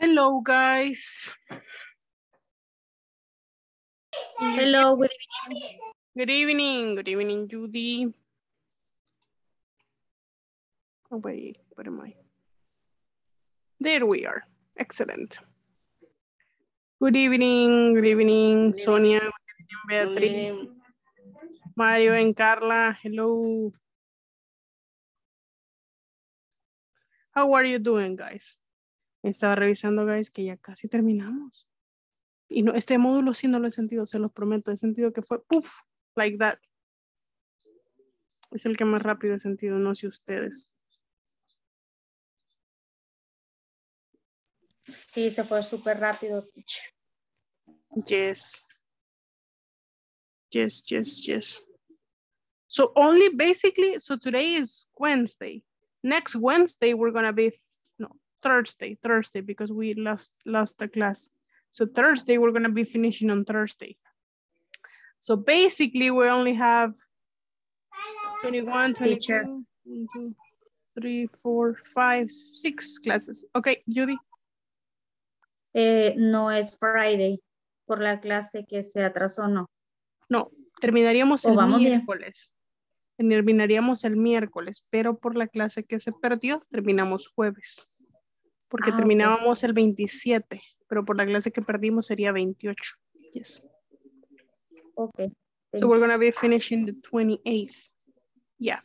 Hello, guys. Hello, good evening. Good evening. Good evening, Judy. Oh, wait, what am I? There we are. Excellent. Good evening. Good evening, Sonia. Good evening, Beatriz. Mario and Carla. Hello. How are you doing, guys? Me estaba revisando, guys, que ya casi terminamos. Y no, este módulo sí no lo he sentido, se los prometo. He sentido que fue, puff, like that. Es el que más rápido he sentido, no sé ustedes. Sí, se fue súper rápido, teacher. Yes. Yes, yes, yes. So only basically, so today is Wednesday. Next Wednesday, we're going to be, no, Thursday, because we lost the class. So Thursday, we're going to be finishing on Thursday. So basically, we only have 21, 22, 3, 4, 5, 6 classes. Okay, Judy. No es Friday por la clase que se atrasó, no. No, terminaríamos el miércoles. Bien. Terminaríamos el miércoles, pero por la clase que se perdió terminamos jueves. Porque terminábamos el 27, pero por la clase que perdimos sería 28. Yes. Okay. So we're going to be finishing the 28th. Yeah.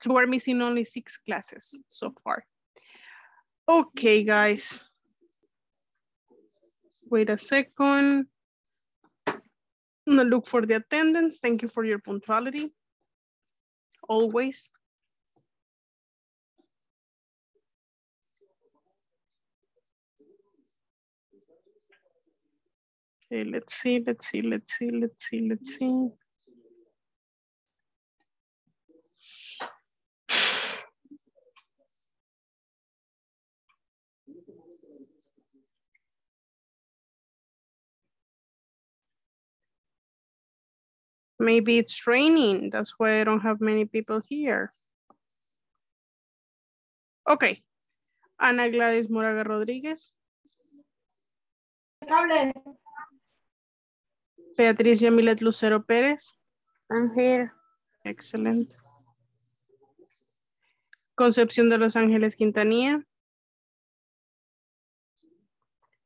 So we're missing only 6 classes so far. Okay, guys. Wait a second. I'm gonna look for the attendance. Thank you for your punctuality. Always. Okay, let's see. Maybe it's raining. That's why I don't have many people here. Okay. Ana Gladys Moraga Rodríguez. Beatriz Yamilet Lucero Pérez. I'm here. Excellent. Concepción de Los Ángeles Quintanilla.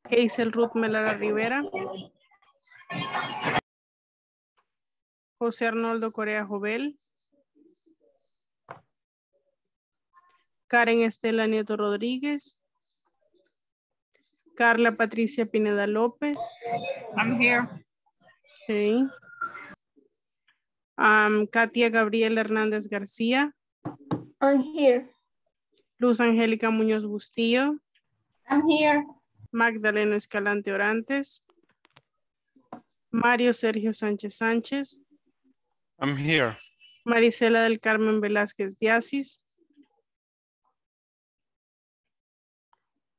Hazel Ruth Melara Rivera. José Arnoldo Corea Jovel. Karen Estela Nieto Rodríguez. Carla Patricia Pineda López. I'm here. Okay. Katia Gabriela Hernández García. I'm here. Luz Angélica Muñoz Bustillo. I'm here. Magdalena Escalante Orantes. Mario Sergio Sánchez Sánchez. I'm here. Maricela del Carmen Velázquez Díaz.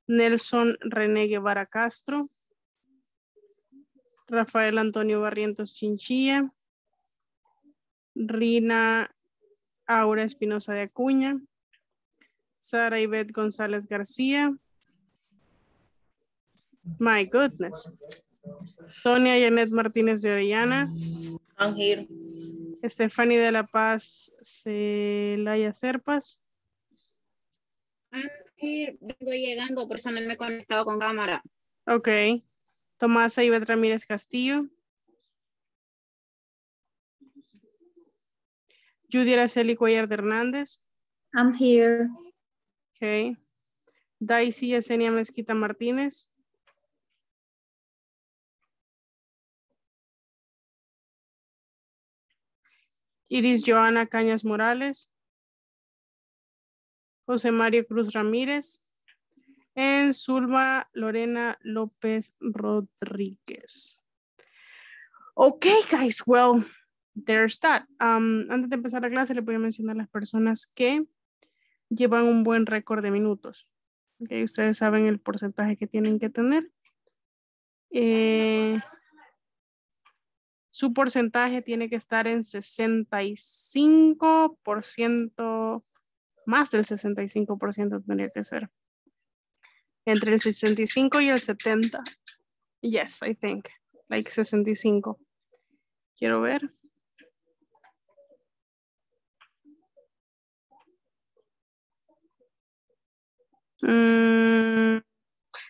Nelson René Guevara Castro. Rafael Antonio Barrientos Chinchilla. Rina Aura Espinosa de Acuña. Sara Ivette González García. My goodness. Sonia Yanet Martínez de Orellana. I'm here. Stephanie de la Paz Celaya Serpas. Vengo llegando, por eso no me he conectado con cámara. Ok. Tomasa Ivette Ramírez Castillo. Judy Araceli Cuellar de Hernández. I'm here. Ok. Daisy Yesenia Mesquita Martínez. Iris Johanna Cañas Morales, José Mario Cruz Ramírez, and Zulma Lorena López Rodríguez. Okay, guys, well, there's that. Antes de empezar la clase, le voy a mencionar las personas que llevan un buen récord de minutos. Okay, ustedes saben el porcentaje que tienen que tener. Su porcentaje tiene que estar en 65%, más del 65% tendría que ser. Entre el 65 y el 70. Yes, I think. Like 65. Quiero ver.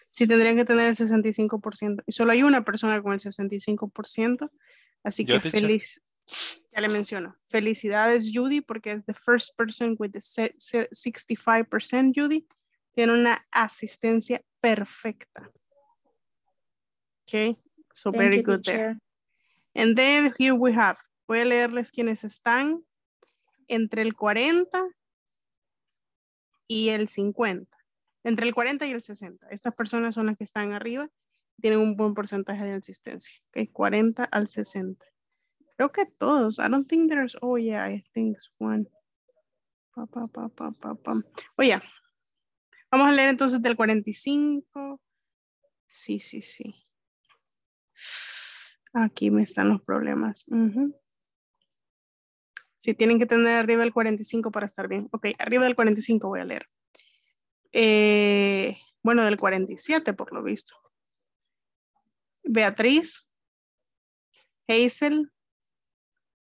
Sí, tendrían que tener el 65%. Y solo hay una persona con el 65%. Así que feliz. Ya le menciono. Felicidades, Judy, porque es the first person with the 65%, Judy. Tiene una asistencia perfecta. Okay, so very good there. And then here we have, voy a leerles quienes están entre el 40 y el 50. Entre el 40 y el 60. Estas personas son las que están arriba. Tienen un buen porcentaje de asistencia. Okay, 40 al 60. Creo que todos. I don't think there's, oh yeah, I think it's one. Pa, pa, pa, pa, pa, pa. Oh yeah. Vamos a leer entonces del 45. Sí, sí, sí. Aquí me están los problemas. Sí, tienen que tener arriba del 45 para estar bien. Ok, arriba del 45 voy a leer. Bueno, del 47 por lo visto. Beatriz, Hazel,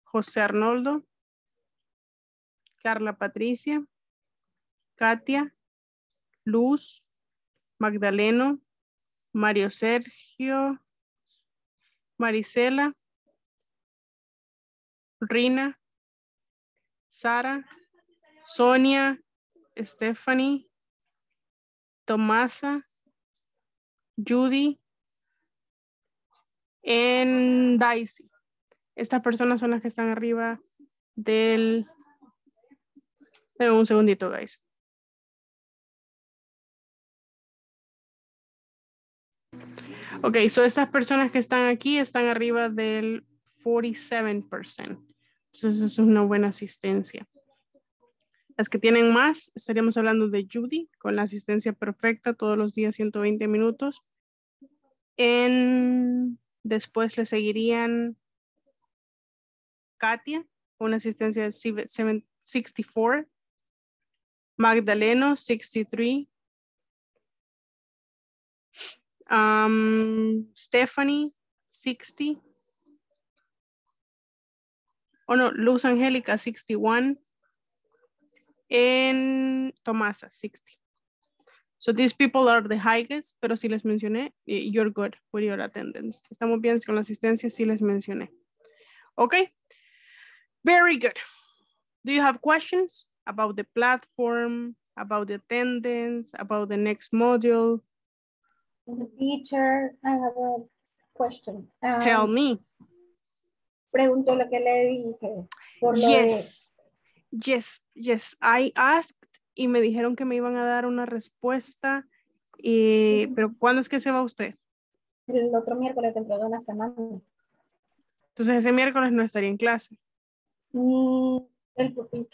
José Arnoldo, Carla Patricia, Katia, Luz, Magdaleno, Mario Sergio, Maricela, Rina, Sara, Sonia, Stephanie, Tomasa, Judy, y Daisy. Estas personas son las que están arriba del... Deme un segundito, guys. Ok, so estas personas que están aquí están arriba del 47%. Entonces es una buena asistencia. Las que tienen más, estaríamos hablando de Judy, con la asistencia perfecta todos los días 120 minutos. Después le seguirían Katia, con una asistencia de 64. Magdaleno, 63. Stephanie, 60. Oh no, Luz Angélica, 61. En Tomasa, 60. So these people are the highest, pero si les mencioné, you're good with your attendance. Estamos bien con la asistencia, si les mencioné. Okay, very good. Do you have questions about the platform, about the attendance, about the next module? Teacher, I have a question. Tell me. Pregunto lo que le dije. Por lo yes. Yes, I asked y me dijeron que me iban a dar una respuesta, pero ¿cuándo es que se va usted? El otro miércoles, dentro de una semana. Entonces ese miércoles no estaría en clase. Quiero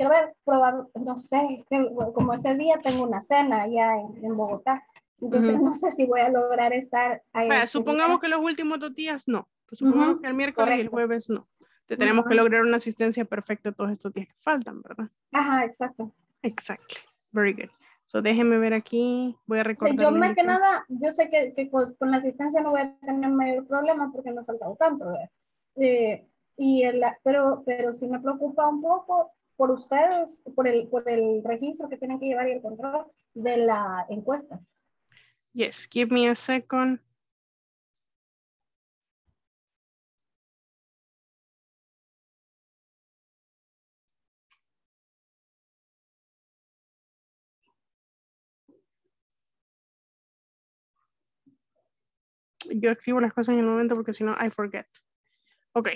ver, probar, no sé, como ese día tengo una cena allá en Bogotá, entonces no sé si voy a lograr estar ahí. Bueno, supongamos que los últimos dos días no, pues supongamos que el miércoles y el jueves no. Tenemos que lograr una asistencia perfecta todos estos días que faltan, ¿verdad? Ajá, exacto. Exactly. Very good. So déjenme ver aquí, voy a recordar. Sí, yo más que nada, yo sé que con la asistencia no voy a tener mayor problema porque no he faltado tanto, ¿verdad? Pero sí me preocupa un poco por ustedes, por el registro que tienen que llevar y el control de la encuesta. Yes, give me a second. Yo escribo las cosas en el momento porque si no, I forget. Ok.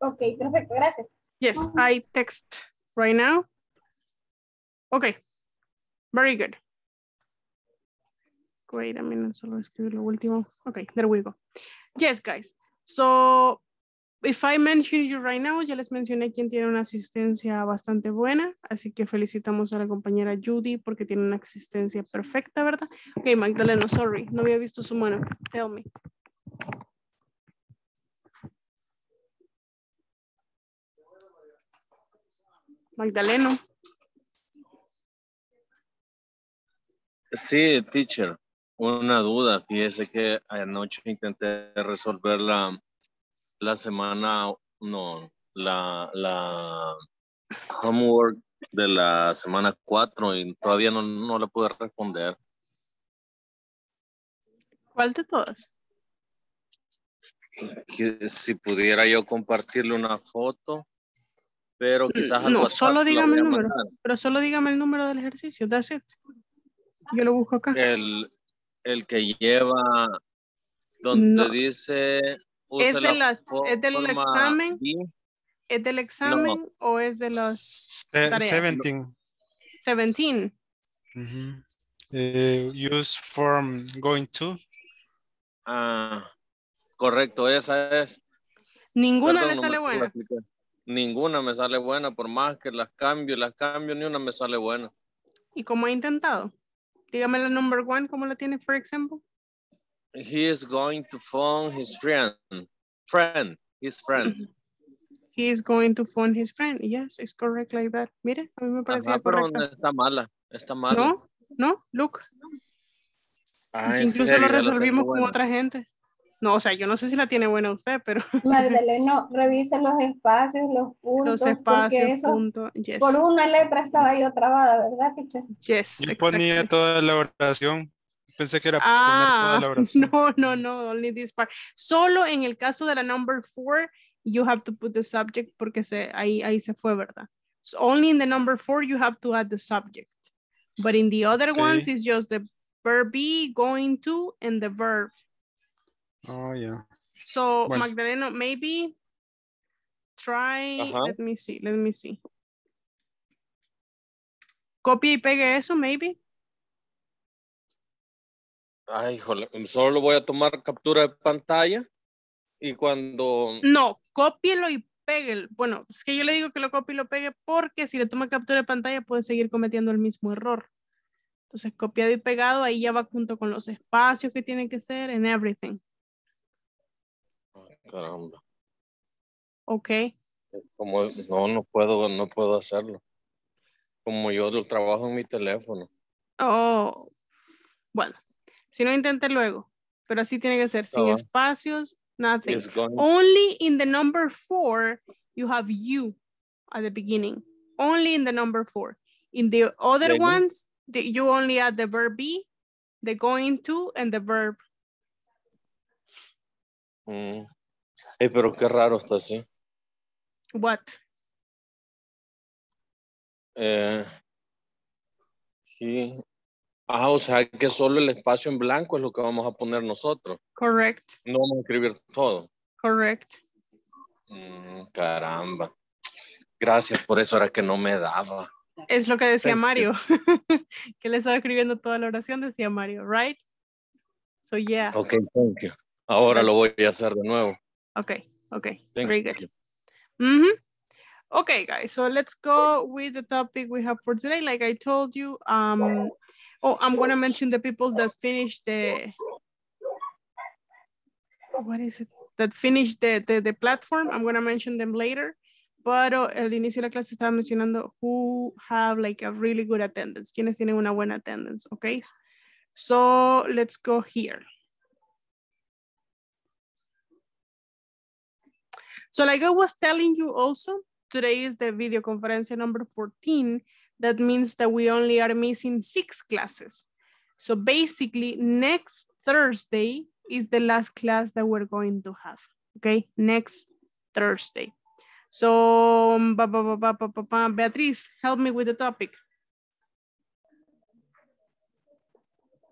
Ok, perfecto, gracias. Yes, I text right now. Ok, very good. Great, I mean, solo escribí lo último. Ok, there we go. Yes, guys. So, if I mention you right now, ya les mencioné quien tiene una asistencia bastante buena, así que felicitamos a la compañera Judy porque tiene una asistencia perfecta, ¿verdad? Ok, Magdalena, sorry, no había visto su mano. Tell me. Magdaleno. Sí, teacher. Una duda. Fíjese que anoche intenté resolver la semana, no, la homework de la semana 4 y todavía no la pude responder. ¿Cuál de todas? Si pudiera yo compartirle una foto, pero quizás al WhatsApp solo dígame el número, pero solo dígame el número del ejercicio, that's it. Yo lo busco acá. El que lleva donde dice ¿es del examen? ¿Es del examen o es de las tareas? 17. Mm-hmm. Use form going to. Correcto, esa es. Ninguna le sale buena. Ninguna me sale buena, por más que las cambio, ni una me sale buena. ¿Y cómo he intentado? Dígame la number 1, ¿cómo la tiene, por ejemplo? He is going to phone his friend. His friend. He is going to phone his friend. Yes, it's correct like that. Mire, a mí me parecía correcta. Pero está mala. No, look. Incluso lo resolvimos con otra gente. No, o sea, yo no sé si la tiene buena usted, pero... Magdalena, revise los espacios, los puntos. Los espacios, puntos, yes. Por una letra estaba yo trabada, ¿verdad, teacher? Yes, yo ponía toda la oración. Pensé que era poner toda la oración. No, only this part. Solo en el caso de la number 4, you have to put the subject, porque ahí se fue, ¿verdad? So only in the number 4, you have to add the subject. But in the other ones, it's just the verb be, going to, and the verb. Oh, yeah. So, bueno. Magdalena, maybe try, let me see. Copie y pegue eso, maybe. Ay, joder, solo voy a tomar captura de pantalla y cuando... No, cópielo y pegue. Bueno, es que yo le digo que lo copie y lo pegue porque si le toma captura de pantalla puede seguir cometiendo el mismo error. Entonces, copiado y pegado, ahí ya va junto con los espacios que tienen que ser en everything. Caramba. Ok. Como, no puedo hacerlo. Como yo lo trabajo en mi teléfono. Oh, bueno. Si no, intente luego. Pero así tiene que ser. Sin espacios, nothing. Only in the number 4, you have you at the beginning. Only in the number 4. In the other ones, you only add the verb be, the going to, and the verb. Mm. Pero qué raro está así. What? O sea que solo el espacio en blanco es lo que vamos a poner nosotros. Correct. No vamos a escribir todo. Correct. Caramba. Gracias por eso, era que no me daba. Es lo que decía Mario. Que le estaba escribiendo toda la oración, decía Mario, right? So yeah. Okay, thank you. Ahora lo voy a hacer de nuevo. Okay. Very good. Mm-hmm. Okay, guys, so let's go with the topic we have for today. Like I told you, I'm going to mention the people that finished the platform. I'm going to mention them later. Pero al inicio de la clase estaba mencionando who have like a really good attendance. Quienes tienen una buena attendance, okay? So let's go here. So like I was telling you also, today is the video conference number 14. That means that we only are missing 6 classes. So basically next Thursday is the last class that we're going to have. Okay, next Thursday. So, Beatriz, help me with the topic.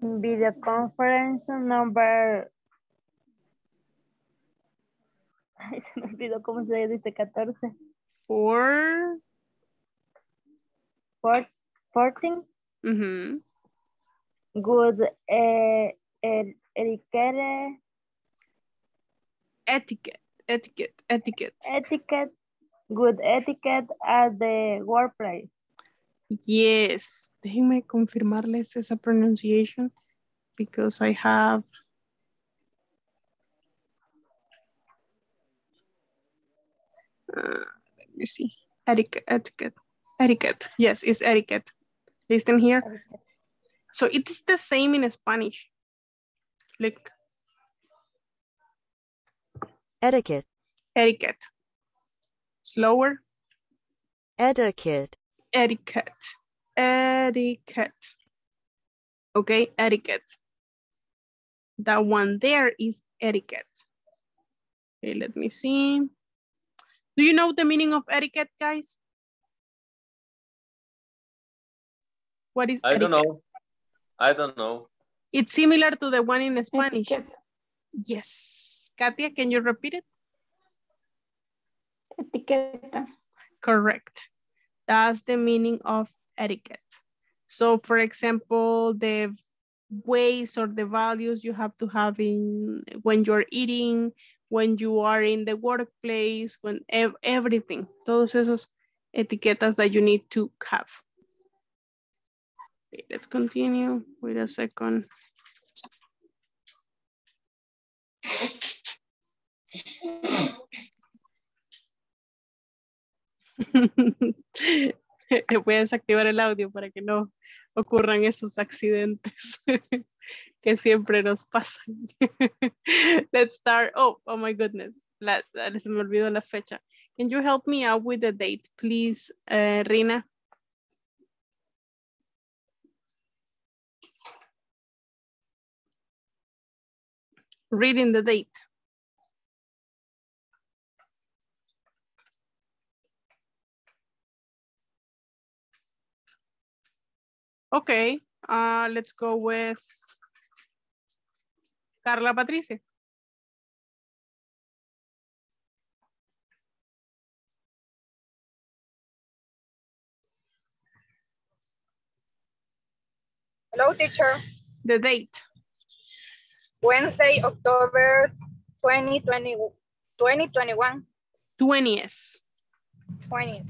Video conference number... Ay, se me olvidó cómo se dice 14. 14. Mm-hmm. Good etiquette. Good etiquette at the workplace. Yes. Déjenme confirmarles esa pronunciation because I have... let me see. Etiquette. Etiquette. Yes, it's etiquette. Listen here. Etiquette. So it's the same in Spanish. Look. Etiquette. Etiquette. Slower. Etiquette. Etiquette. Etiquette. Okay, etiquette. That one there is etiquette. Okay, let me see. Do you know the meaning of etiquette, guys? What is etiquette? I don't know. I don't know. It's similar to the one in Spanish. Etiquette. Yes. Katia, can you repeat it? Etiqueta. Correct. That's the meaning of etiquette. So for example, the ways or the values you have to have in when you're eating, when you are in the workplace, when everything. Todos esos etiquetas that you need to have. Okay, let's continue. Wait a second. Voy a desactivar el audio para que no ocurran esos accidentes que siempre nos pasan. Let's start. Oh my goodness. Se me olvidó la fecha. Can you help me out with the date, please, Rina? Reading the date. Okay, let's go with Carla Patricia. Hello, teacher. The date. Wednesday, October 2021. 20th. 20th.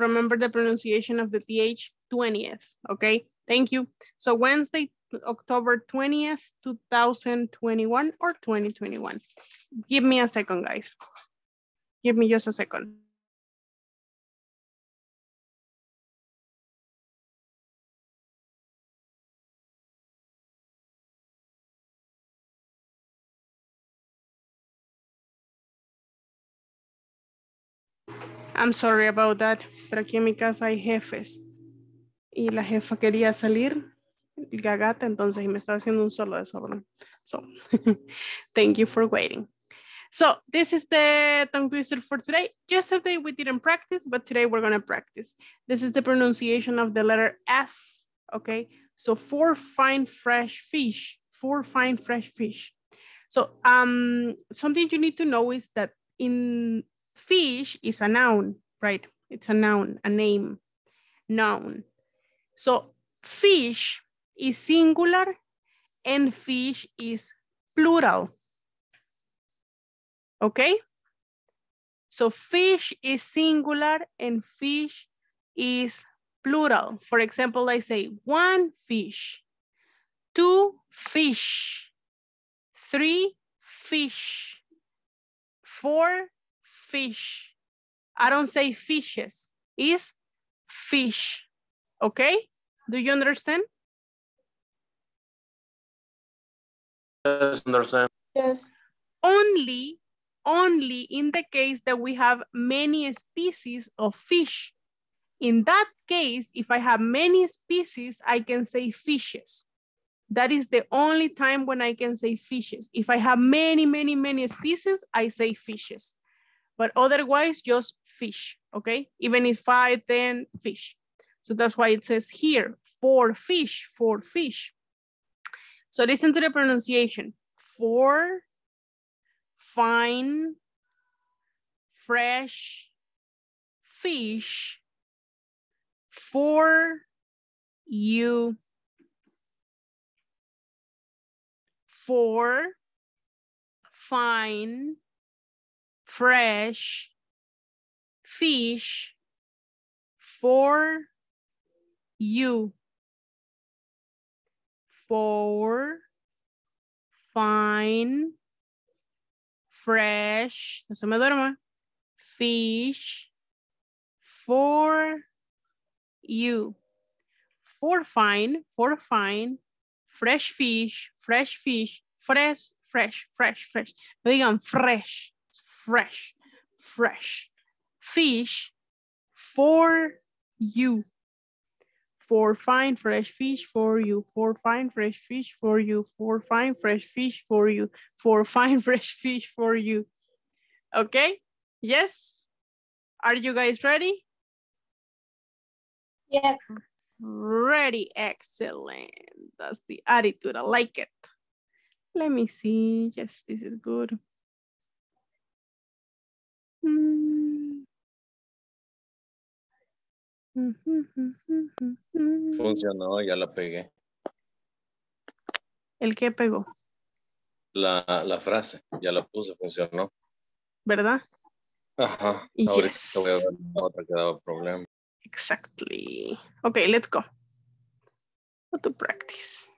Remember the pronunciation of the TH. 20th. Okay, thank you. So Wednesday, October 20th, 2021 or 2021. Give me a second, guys. Give me just a second. I'm sorry about that, pero aquí en mi casa hay jefes. Y la jefa quería salir, gagata, entonces, y me estaba haciendo un solo de sobra. So, thank you for waiting. So, this is the tongue twister for today. Yesterday we didn't practice, but today we're gonna practice. This is the pronunciation of the letter F, okay? So, four fine fresh fish, four fine fresh fish. So, something you need to know is that in fish is a noun, right? It's a noun, a name, noun. So fish is singular and fish is plural, okay? So fish is singular and fish is plural. For example, I say one fish, two fish, three fish, four fish. I don't say fishes, it's fish. Okay, do you understand? Yes, understand. Yes. Only in the case that we have many species of fish. In that case, if I have many species, I can say fishes. That is the only time when I can say fishes. If I have many species, I say fishes. But otherwise, just fish, okay? Even if 5, 10 fish. So that's why it says here, four fish, four fish. So listen to the pronunciation. Four, fine, fresh, fish, for you. Four, fine, fresh, fish, for you. Four, fine, fresh, no se me duerma, fish, for you. For fine, fresh fish, fresh. No digan fresh. Fish for you. For fine fresh fish for you, for fine fresh fish for you, for fine fresh fish for you, for fine fresh fish for you. Okay, yes? Are you guys ready? Yes. Ready, excellent. That's the attitude, I like it. Let me see, yes, this is good. Funcionó, ya la pegué. ¿El qué pegó? La frase, ya la puse, funcionó. ¿Verdad? Ajá. Ahorita yes. Voy a ver la otra que daba problema. Exactly. Okay, let's go. How to practice.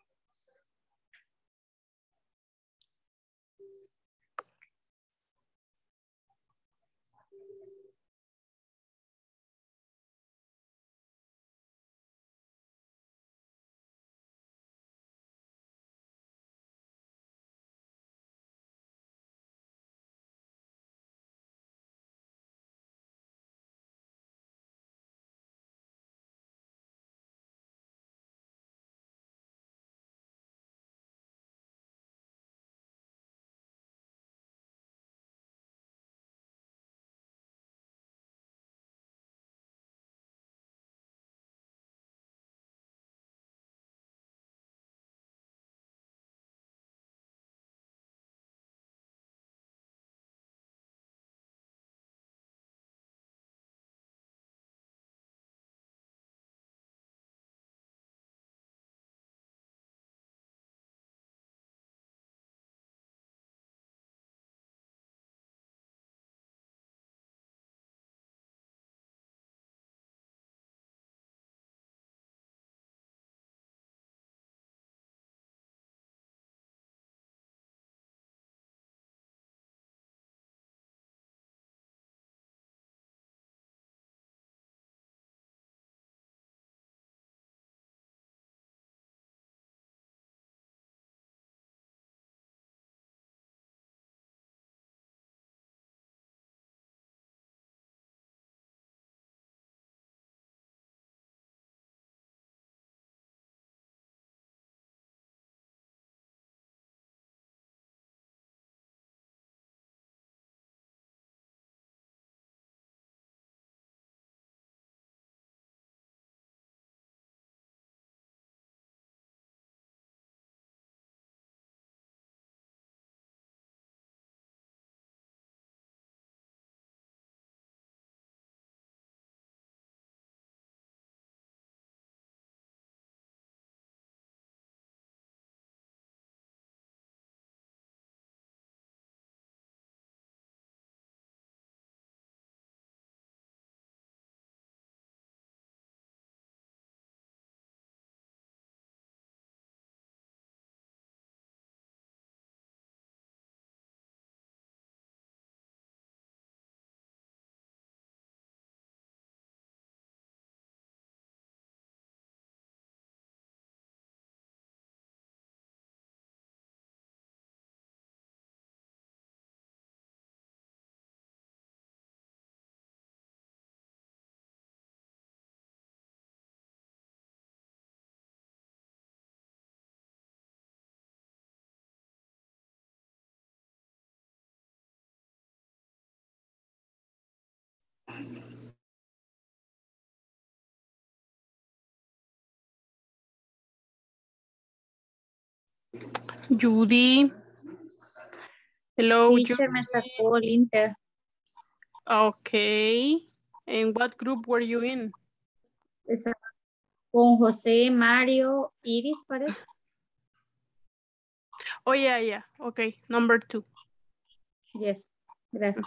Judy. Hello, teacher, Judy. Me sacó el Inter. Okay. And what group were you in? Con José, Mario, Iris, parece. Oh, yeah, yeah. Okay, number 2. Yes, gracias.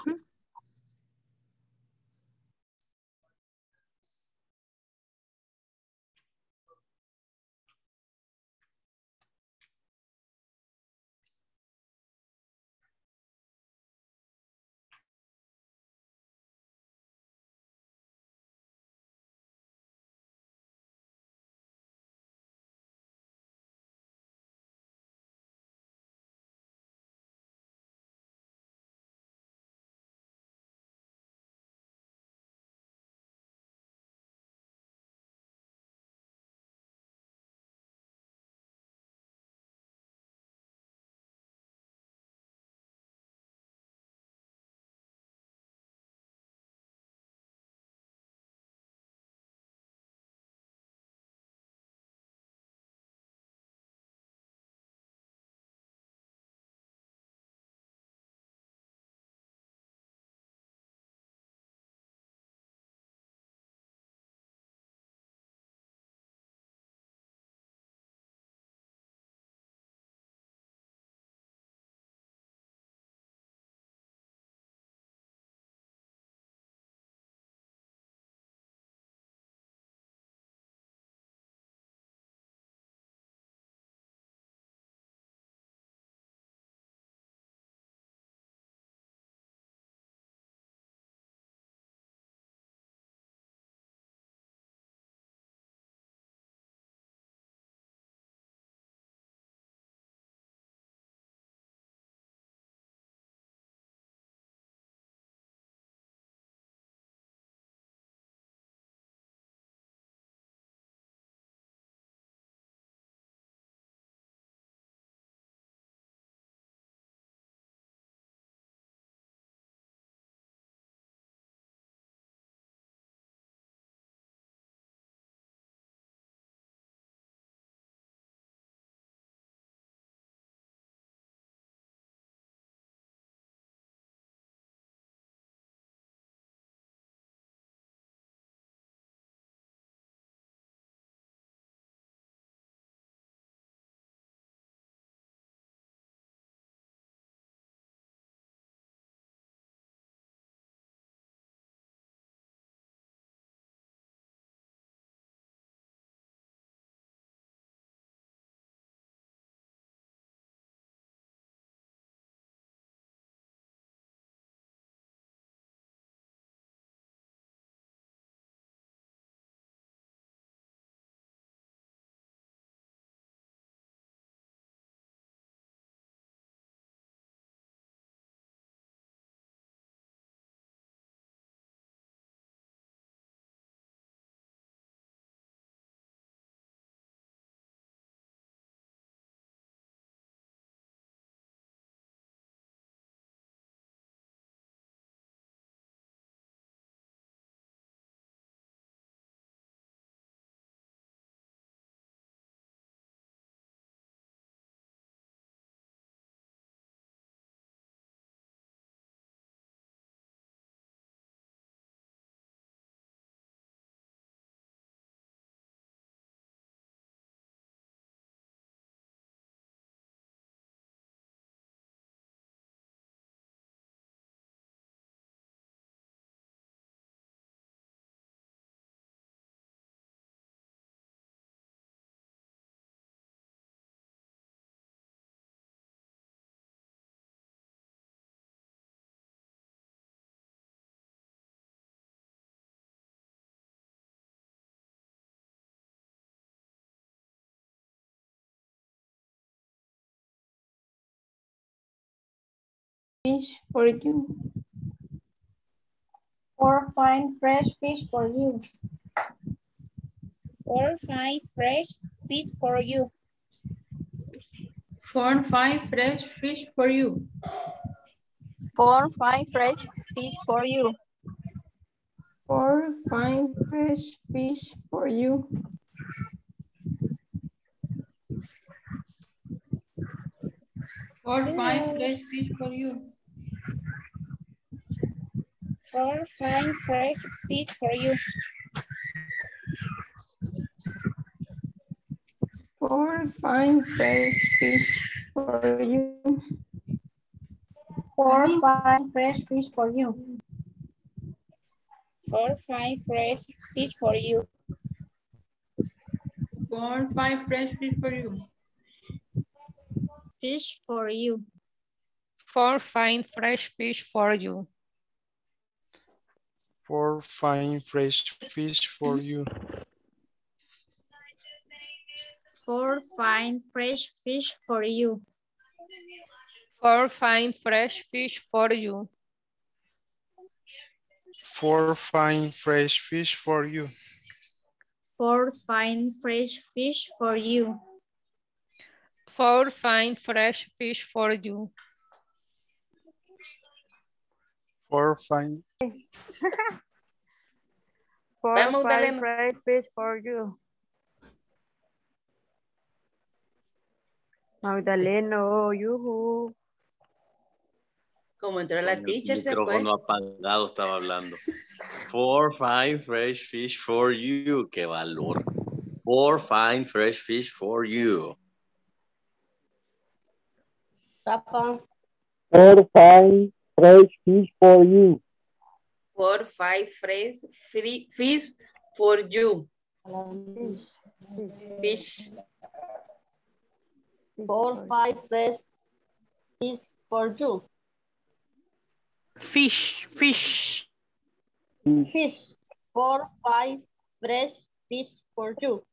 fish for you. Or find fresh fish for you. Or find fresh fish for you. Four, five fresh fish for you. 4, 5 fresh fish for you. 4, 5 fresh fish for you. Four, five fresh fish for you. 4, 5 fresh fish for you. 4, 5 fresh fish for you. 4, 5 fresh fish for you. 4, 5 fresh fish for you. 4, 5 fresh fish for you. Fish for you. 4, 5 fresh fish for you. 4, 5 fresh fish for you. 4, 5 fresh fish for you. 4, 5 fresh fish for you. 4, 5 fresh fish for you. 4, 5 fresh fish for you. 4, 5 fresh fish for you. 4, 5. Four, 5 fresh fish for you. Magdalena, oh, yuhu. Como entró la teacher, se fue. El micrófono apagado estaba hablando. 4, 5 fresh fish for you. Qué valor. 4, 5 fresh fish for you. 4, 5 fresh fish for you. 4, 5 fresh fish for you. Fish. 4, 5 fresh fish for you. Fish, fish. Fish. 4, 5 fresh fish for you. 4.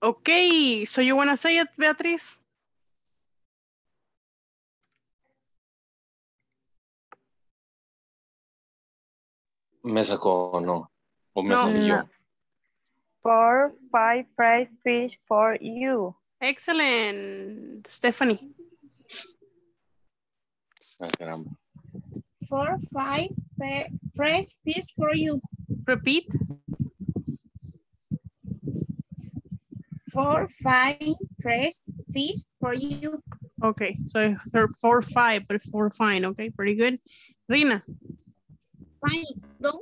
Okay, so you want to say it, Beatriz? Me sacó, no. O me salí yo. 4, 5 fried fish for you. Excellent, Stephanie. 4, 5 fried fish for you. Repeat. 4, 5, 3, 6 for you. Okay, so 4, 5, but 4, fine. Okay, pretty good. Rina. Fine, go.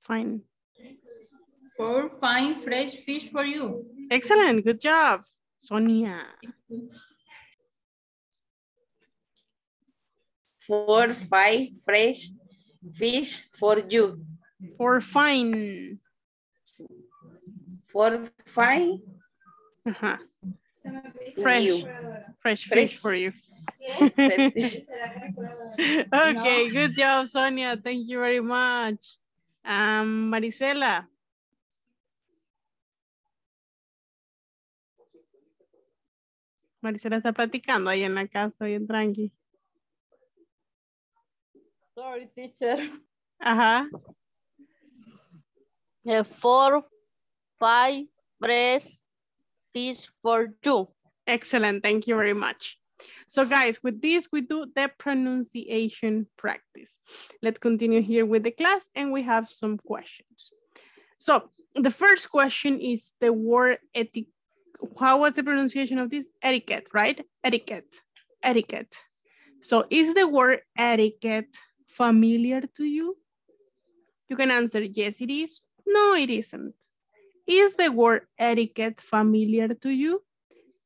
Fine. 4 fine fresh fish for you. Excellent, good job, Sonia. 4, 5 fresh fish for you. 4 fine. 4, 5. Uh-huh. Fresh fish for you. Okay, good job, Sonia. Thank you very much. Maricela. Maricela está platicando ahí en la casa, bien tranqui. Sorry, teacher. Ajá. 4, 5 breast fish for 2. Excellent. Thank you very much. So guys, with this, we do the pronunciation practice. Let's continue here with the class and we have some questions. So the first question is the word etiquette. How was the pronunciation of this? Etiquette, right? Etiquette, etiquette. So is the word etiquette familiar to you? You can answer, yes, it is. No, it isn't. Is the word etiquette familiar to you?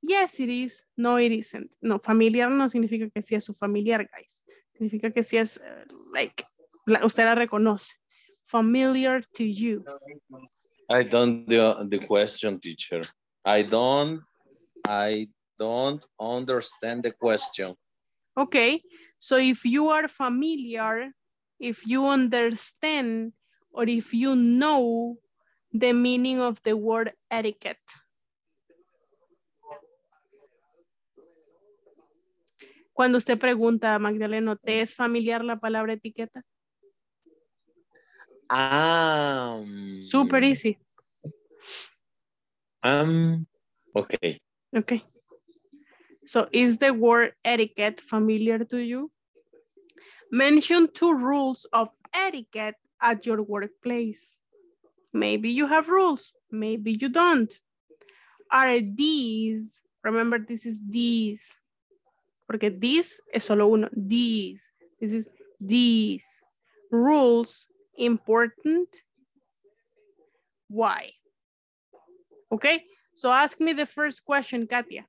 Yes, it is. No, it isn't. No, familiar no significa que sea su familiar, guys. Significa que si es, like, usted la reconoce. Familiar to you. I don't do the question, teacher. I don't understand the question. Okay, so if you are familiar, if you understand, or if you know the meaning of the word etiquette. Cuando usted pregunta, Magdaleno, ¿te es familiar la palabra etiqueta? Super easy. Okay. Okay. So is the word etiquette familiar to you? Mention 2 rules of etiquette at your workplace. Maybe you have rules, maybe you don't. Are these, remember this is these, porque this es solo uno, these, this is these rules important? Why? Okay, so ask me the first question, Katia.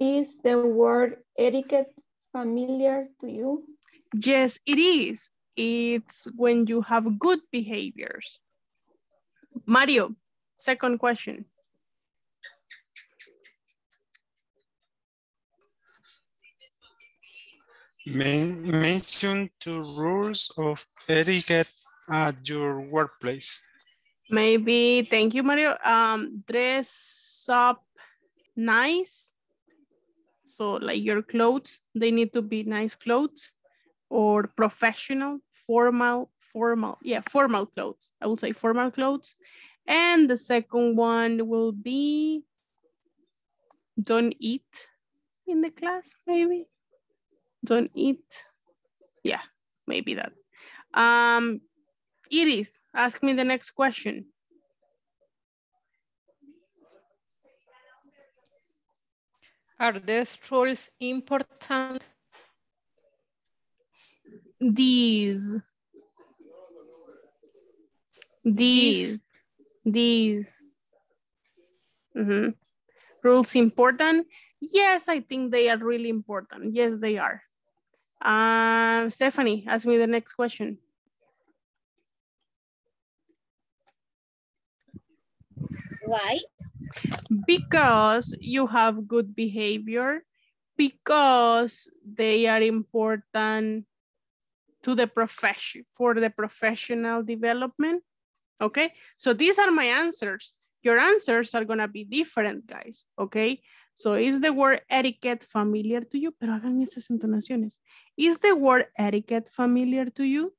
Is the word etiquette familiar to you? Yes, it is. It's when you have good behaviors. Mario, second question. Mention 2 rules of etiquette at your workplace. Maybe, thank you, Mario. Dress up nice. So like your clothes, they need to be nice clothes or professional, formal. Yeah, formal clothes. I will say formal clothes. And the second one will be don't eat in the class, maybe. Don't eat. Yeah, maybe that. Iris, ask me the next question. Are these rules important? These. Mm-hmm. Rules important? Yes, I think they are really important. Yes, they are. Stephanie, ask me the next question. Why? Because you have good behavior, because they are important to the profession, for the professional development. Okay, so these are my answers. Your answers are gonna be different, guys. Okay, so is the word etiquette familiar to you? Pero hagan esas entonaciones. Is the word etiquette familiar to you?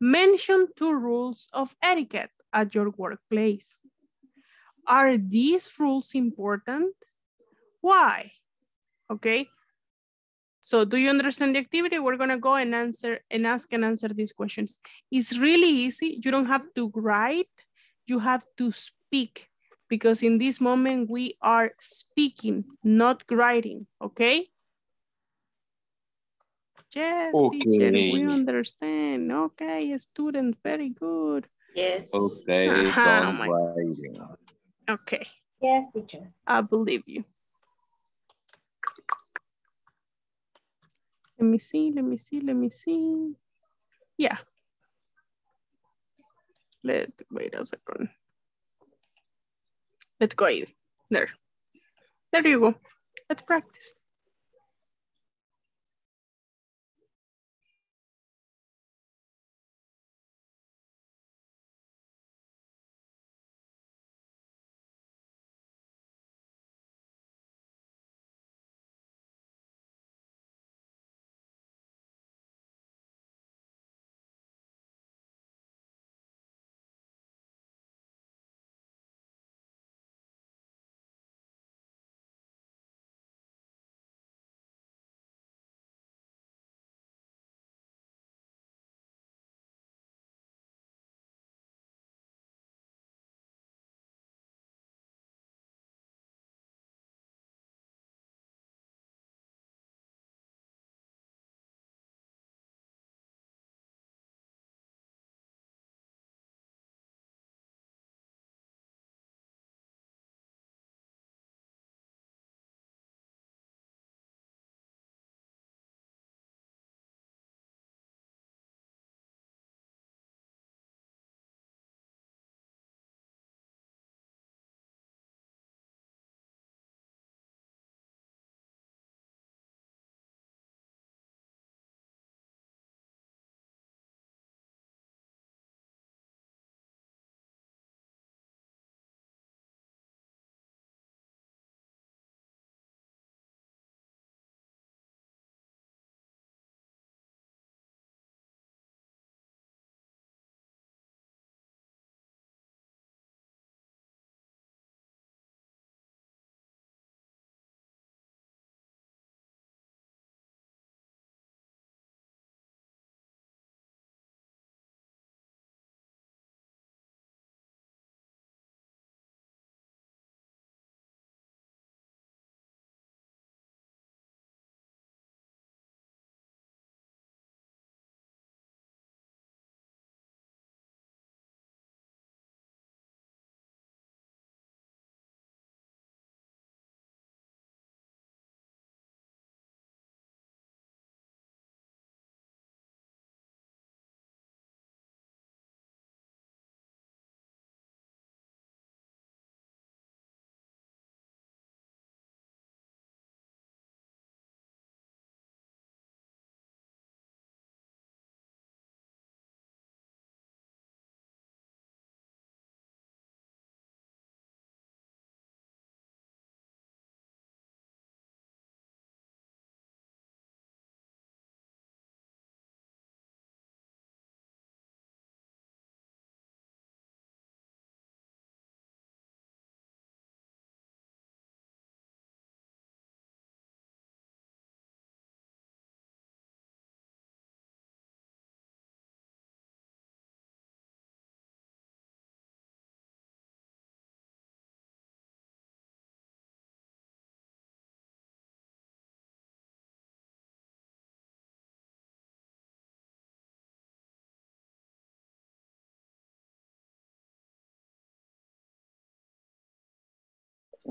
Mention 2 rules of etiquette at your workplace. Are these rules important? Why? Okay. So do you understand the activity? We're going to go and answer and ask and answer these questions. It's really easy. You don't have to write. You have to speak, because in this moment we are speaking, not writing. Okay? Yes, okay. Teacher, we understand. Okay, student, very good. Yes. Okay, don't write. Okay. Yes, teacher. I believe you. Let me see, let me see, let me see. Yeah. Wait a second. Let's go in. There. There you go. Let's practice.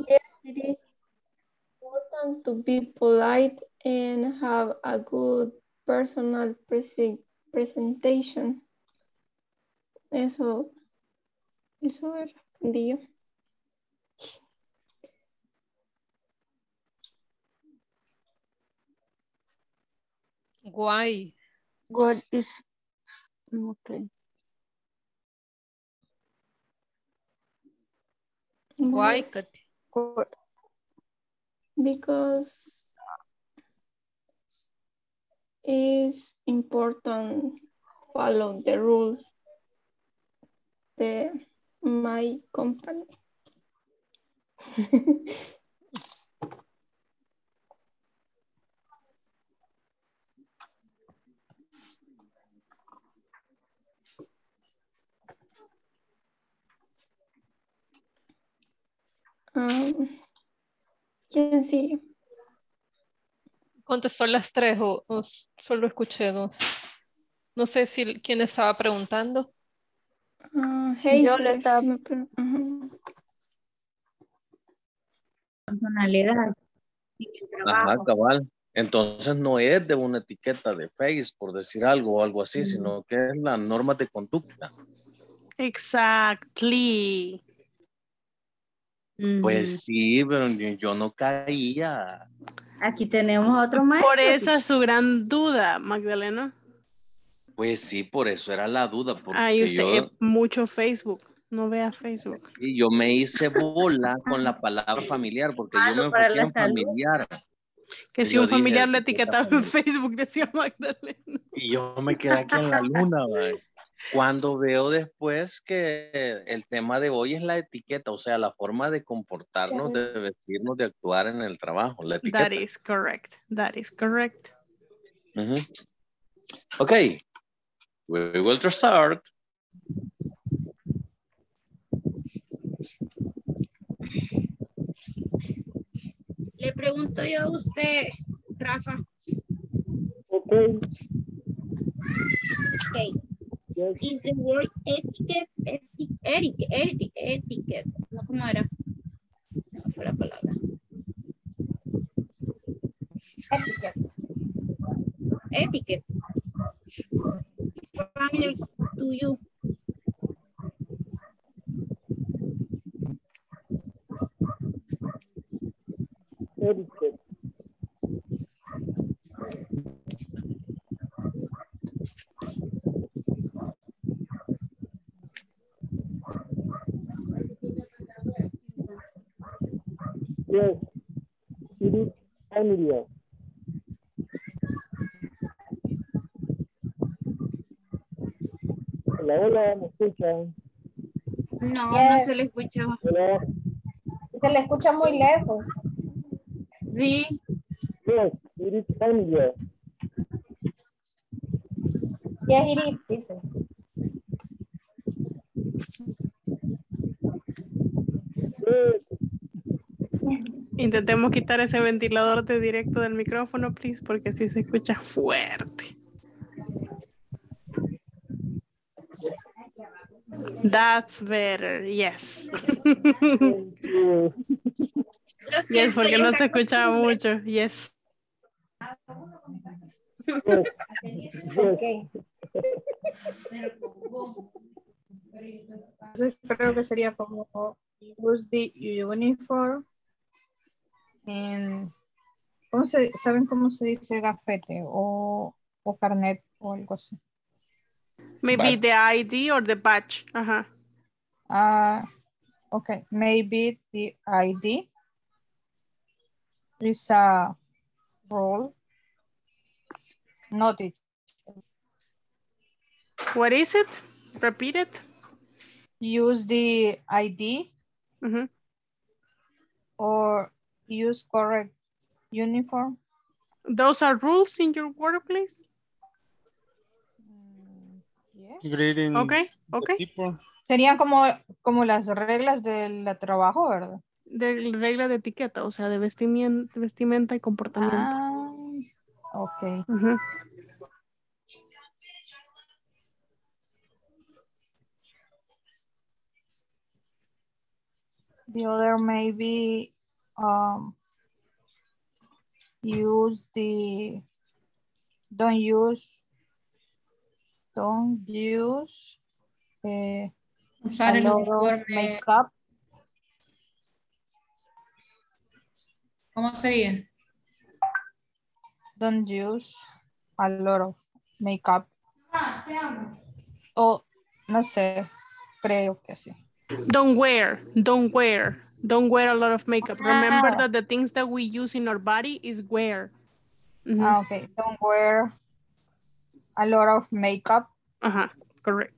Yes, it is important to be polite and have a good personal presentation. Eso respondí yo. Why? What is... Okay. Why, Katy? Because it's important follow the rules of my company. ¿Quién sigue? Contestó las tres o solo escuché dos. No sé si quién estaba preguntando. Hey, yo le estaba preguntando. Personalidad. Ajá, cabal. Entonces no es de una etiqueta de Face, por decir algo o algo así, sino que es las normas de conducta. Exactly. Pues sí, pero yo no caía. Aquí tenemos otro maestro. Por esa es su gran duda, Magdalena. Pues sí, por eso era la duda. Porque usted ve mucho Facebook. No vea Facebook. Y yo me hice bola con la palabra familiar, porque yo me enfoqué en familiar. Que si un familiar le etiquetaba en Facebook, decía Magdalena. Y yo me quedé aquí en la luna, güey. Cuando veo después que el tema de hoy es la etiqueta, o sea, la forma de comportarnos, de vestirnos, de actuar en el trabajo, la etiqueta. That is correct. That is correct. Okay. We will start. Le pregunto yo a usted, Rafa. Okay. Yes. Is the word etiquette? No, ¿cómo era? Se me fue la palabra. Etiquette. Familiar to you. Etiquette. Yes, it is familiar. Hola, hola, ¿me escuchan? No, no se le escucha. Hola. Se le escucha muy lejos. Sí. Yes, it is familiar. Yes, it is, dice. Intentemos quitar ese ventilador de directo del micrófono, please, porque así se escucha fuerte. That's better, yes. Yes, porque no se escucha mucho, yes. Okay. Entonces creo que sería como use the uniform. ¿Saben cómo se dice gafete o carnet o algo así? Maybe the ID or the badge. Ajá. Okay, maybe the ID is a roll. Not it. What is it? Repeat it. Use the ID or use correct uniform. Those are rules in your workplace? Yeah. Okay. Tipo. Serían como las reglas del trabajo, ¿verdad? De regla de etiqueta, o sea, de vestimenta y comportamiento. Ok. The other may be don't use usar el uniforme. Makeup. ¿Cómo sería? Don't use a lot of makeup. Te amo. O no sé, creo que sí. Don't wear a lot of makeup. Remember that the things that we use in our body is wear. Okay, don't wear a lot of makeup. Correct.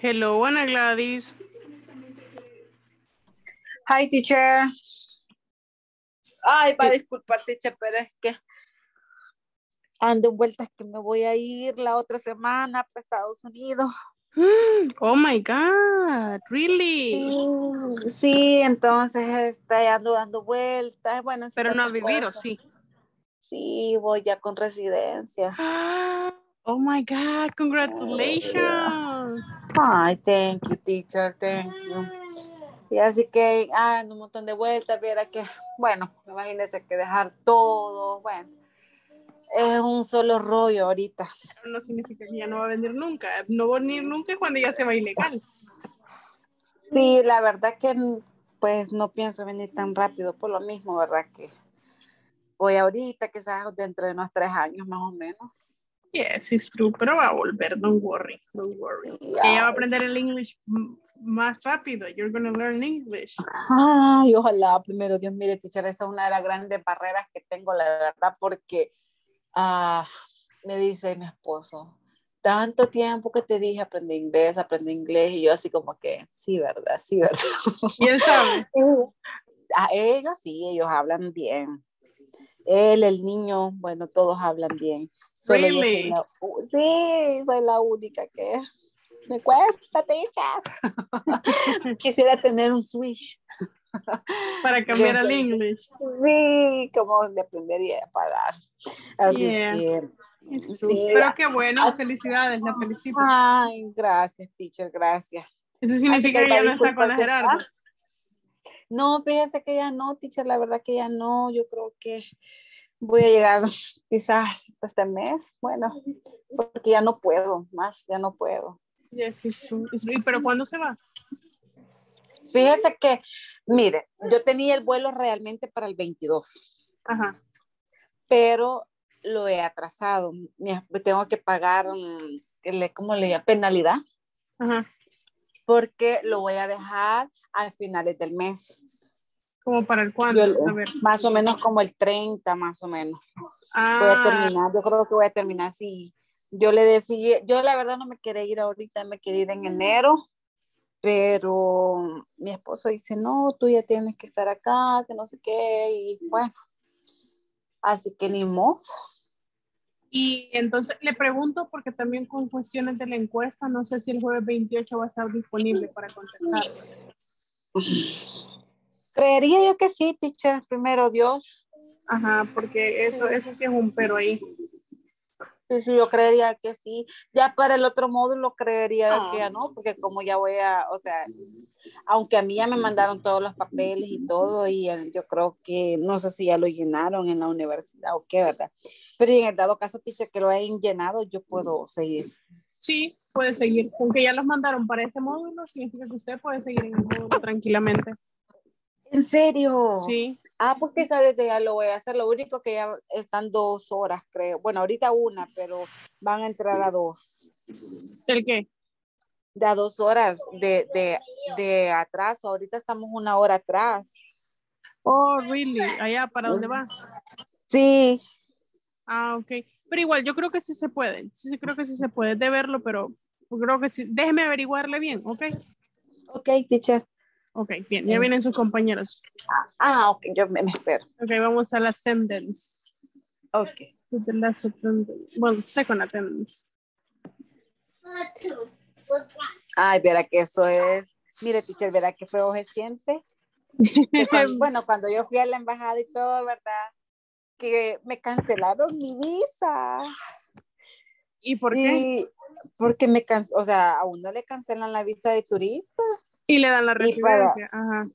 Hello, Ana Gladys. Hi, teacher. Ay, va a disculpar, teacher, pero es que ando en vueltas que me voy a ir la otra semana para Estados Unidos. Oh my God, really? Sí, sí, entonces ando dando vueltas. Bueno, pero no a vivir, ¿o sí? Sí, voy ya con residencia. Oh my God, congratulations. Ay, thank you, teacher, thank you. Y así que, ando un montón de vueltas, viera que, bueno, imagínense que dejar todo, bueno. Es un solo rollo ahorita. Pero no significa que ya no va a venir nunca. No va a venir nunca cuando ya se va ilegal. Sí, la verdad que pues no pienso venir tan rápido por lo mismo, ¿verdad? Que voy ahorita, quizás dentro de unos 3 años más o menos. Yes, it's true, pero va a volver, don't worry, don't worry. Yeah. Ella va a aprender el English más rápido, you're gonna learn English. Ay, ojalá, primero Dios, mire, teacher, esa es una de las grandes barreras que tengo, la verdad, porque... me dice mi esposo, tanto tiempo que te dije aprende inglés, y yo así como que, sí, ¿verdad? Sí, ¿verdad? ¿Y él sabe? A ellos sí, ellos hablan bien. Él, el niño, bueno, todos hablan bien. Solo really? Sí, soy la única que me cuesta, teacher. Quisiera tener un switch. Para cambiar al inglés. Sí, como dependería de pagar. Así yeah. Que, sí, pero qué bueno, así, felicidades, la felicito. Ay, gracias, teacher, gracias. ¿Eso significa que ya no está con la Gerardo? No, fíjese que ya no, teacher, la verdad que ya no. Yo creo que voy a llegar quizás hasta este mes, bueno, porque ya no puedo más, ya no puedo. Yes, pero ¿cuándo se va? Fíjese que, mire, yo tenía el vuelo realmente para el 22. Ajá. Pero lo he atrasado. Tengo que pagar, ¿cómo le llaman? Penalidad. Ajá. Porque lo voy a dejar a finales del mes. ¿Como para el cuándo? Más o menos como el 30, más o menos. Ah. Voy a terminar, yo creo que voy a terminar así. Yo le decía, yo la verdad no me quería ir ahorita, me quería ir en enero. Pero mi esposo dice, no, tú ya tienes que estar acá, que no sé qué, y bueno, así que ni modo. Y entonces le pregunto, porque también con cuestiones de la encuesta, no sé si el jueves 28 va a estar disponible para contestar. Creería yo que sí, teacher, primero Dios. Ajá, porque eso sí es un pero ahí. Sí, yo creería que sí. Ya para el otro módulo creería que ya no, porque como ya voy a, o sea, aunque a mí ya me mandaron todos los papeles y todo, y yo creo que, no sé si ya lo llenaron en la universidad o qué, ¿verdad? Pero en el dado caso, dice que lo hayan llenado, yo puedo seguir. Sí, puede seguir. Aunque ya los mandaron para este módulo, significa que usted puede seguir en el módulo tranquilamente. ¿En serio? Sí. Ah, pues quizás desde ya lo voy a hacer. Lo único que ya están 2 horas, creo. Bueno, ahorita 1, pero van a entrar a 2. ¿El qué? De a 2 horas de atraso. Ahorita estamos 1 hora atrás. Oh, really? Allá, ¿para dónde vas? Sí. Ah, ok. Pero igual, yo creo que sí se puede. Sí, creo que sí se puede. De verlo, pero creo que sí. Déjeme averiguarle bien, ¿ok? Ok, teacher. Ok, bien, ya vienen sus compañeros. Ah, ok, yo me espero. Ok, vamos a las attendance. Ok. This is the last attendance. Well, second attendance. Ay, verá que eso es. Mire, teacher, verá que feo se siente. Bueno, cuando yo fui a la embajada y todo, ¿verdad? Que me cancelaron mi visa. ¿Y por qué? Porque o sea, a uno le cancelan la visa de turista. Y le dan la residencia. Ajá.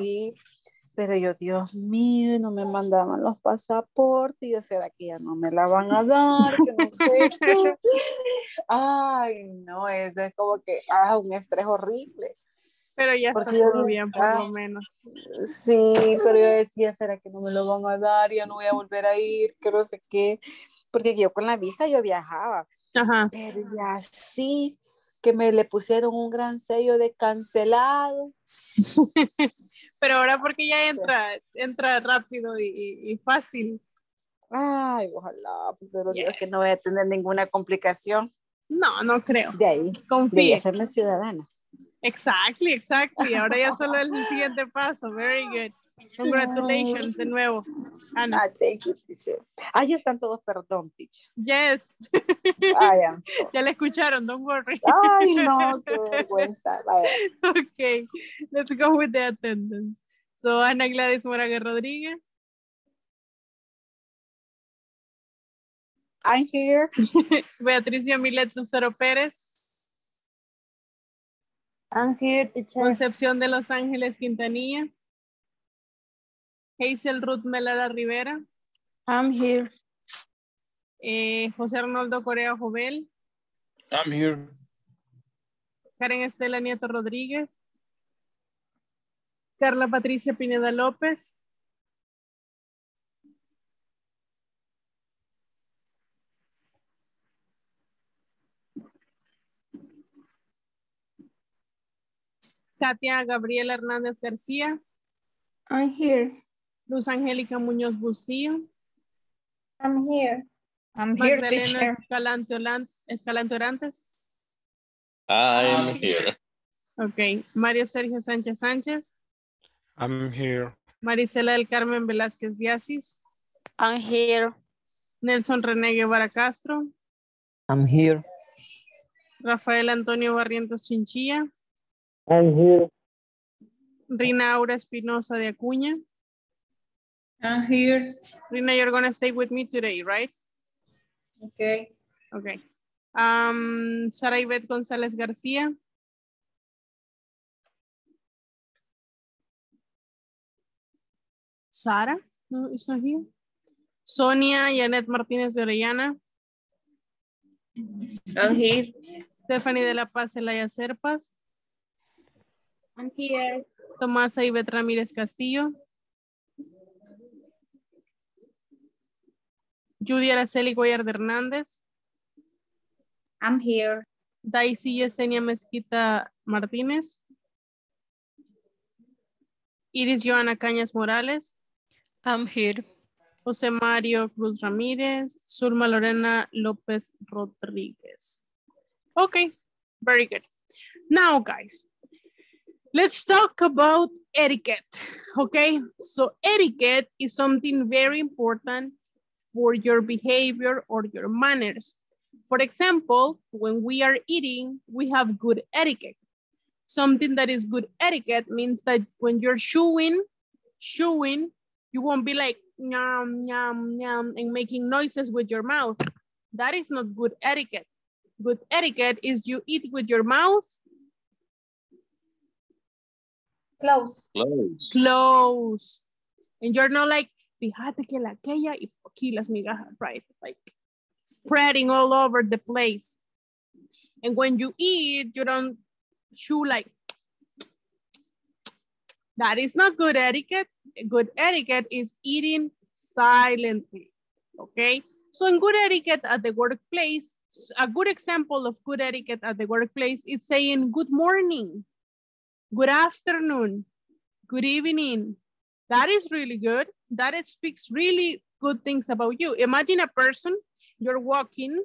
Sí, pero yo, Dios mío, no me mandaban los pasaportes. Yo, ¿será que ya no me la van a dar? Que no sé qué. Ay, no, eso es como que un estrés horrible. Pero ya está todo bien, por lo menos. Sí, pero yo decía, ¿será que no me lo van a dar? Ya no voy a volver a ir, que no sé qué. Porque yo con la visa yo viajaba. Ajá. Pero ya sí. Que me le pusieron un gran sello de cancelado. Pero ahora porque ya entra rápido y fácil. Ay, ojalá, pero Dios, que no voy a tener ninguna complicación. No, no creo. De ahí. Confío. De hacerme ciudadana. Exactly, exactly. Ahora ya solo es el siguiente paso. Very good. Congratulations de nuevo, Ana. Ah, thank you, teacher. Ah, ya están todos, perdón, teacher. Yes. I am sorry. Ya le escucharon, don't worry. Ay, no, qué vergüenza. Okay, let's go with the attendance. So, Ana Gladys Moraga Rodríguez. I'm here. Beatriz Yamilet Lucero Pérez. I'm here, teacher. Concepción de Los Ángeles Quintanilla. Hazel Ruth Melara Rivera. I'm here. José Arnoldo Corea Jovel. I'm here. Karen Estela Nieto Rodríguez. Carla Patricia Pineda López. Katia Gabriela Hernández García. I'm here. Luz Angélica Muñoz Bustillo. I'm here. I'm here, teacher. Magdalena Escalante Orantes. I'm here. Okay. Mario Sergio Sánchez Sánchez. I'm here. Maricela del Carmen Velázquez Díaz. I'm here. Nelson René Guevara Castro. I'm here. Rafael Antonio Barrientos Chinchilla. I'm here. Rina Aura Espinosa de Acuña. I'm here. Rina, you're going to stay with me today, right? Okay. Okay. Sara Ivette González García. Sara? No, it's not here. Sonia Yanet Martínez de Orellana. I'm here. Stephanie de la Paz Celaya Serpas. I'm here. Tomasa Ivette Ramírez Castillo. Judy Araceli Cuellar de Hernández. I'm here. Daisy Yesenia Mesquita Martínez. Iris Johanna Cañas Morales. I'm here. José Mario Cruz Ramírez. Zulma Lorena López Rodríguez. Okay, very good. Now, guys. Let's talk about etiquette, okay? So etiquette is something very important for your behavior or your manners. For example, when we are eating, we have good etiquette. Something that is good etiquette means that when you're chewing, you won't be like, yum, yum, yum, and making noises with your mouth. That is not good etiquette. Good etiquette is you eat with your mouth, Close. And you're not like, fíjate que la aquella y aquí las migajas, right? Like spreading all over the place. And when you eat, you don't chew like, that is not good etiquette. Good etiquette is eating silently, okay? So in good etiquette at the workplace, a good example of good etiquette at the workplace is saying good morning. Good afternoon, good evening. That is really good. That it speaks really good things about you. Imagine a person, you're walking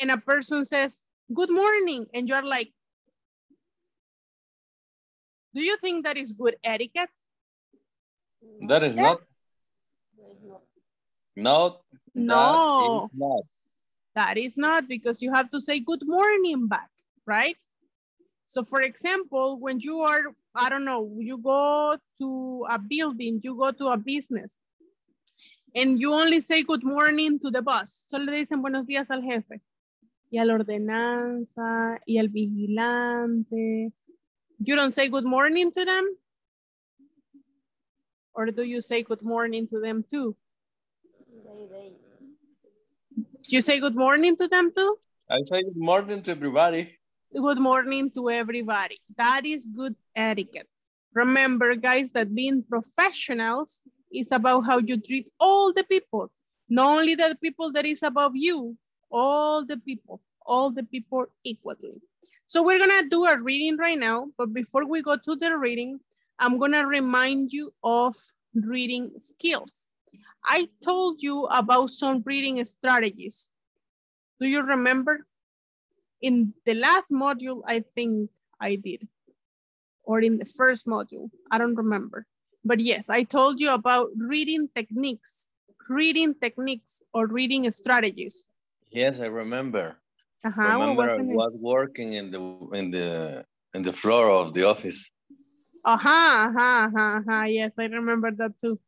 and a person says, good morning. And you're like, do you think that is good etiquette? That is not. No. No. That is not because you have to say good morning back, right? So for example, when you are, I don't know, you go to a building, you go to a business, and you only say good morning to the boss. Solo le dicen buenos días al jefe, y a la ordenanza, y al vigilante. You don't say good morning to them? Or do you say good morning to them too? You say good morning to them too? I say good morning to everybody. Good morning to everybody. That is good etiquette. Remember, guys, that being professionals is about how you treat all the people. Not only the people that is above you, all the people equally. So we're going to do a reading right now. But before we go to the reading, I'm going to remind you of reading skills. I told you about some reading strategies. Do you remember? in the last module, I think I did, or in the first module, I don't remember. But yes, I told you about reading techniques or reading strategies. Yes, I remember. Remember, I was working in the floor of the office. Yes, I remember that too.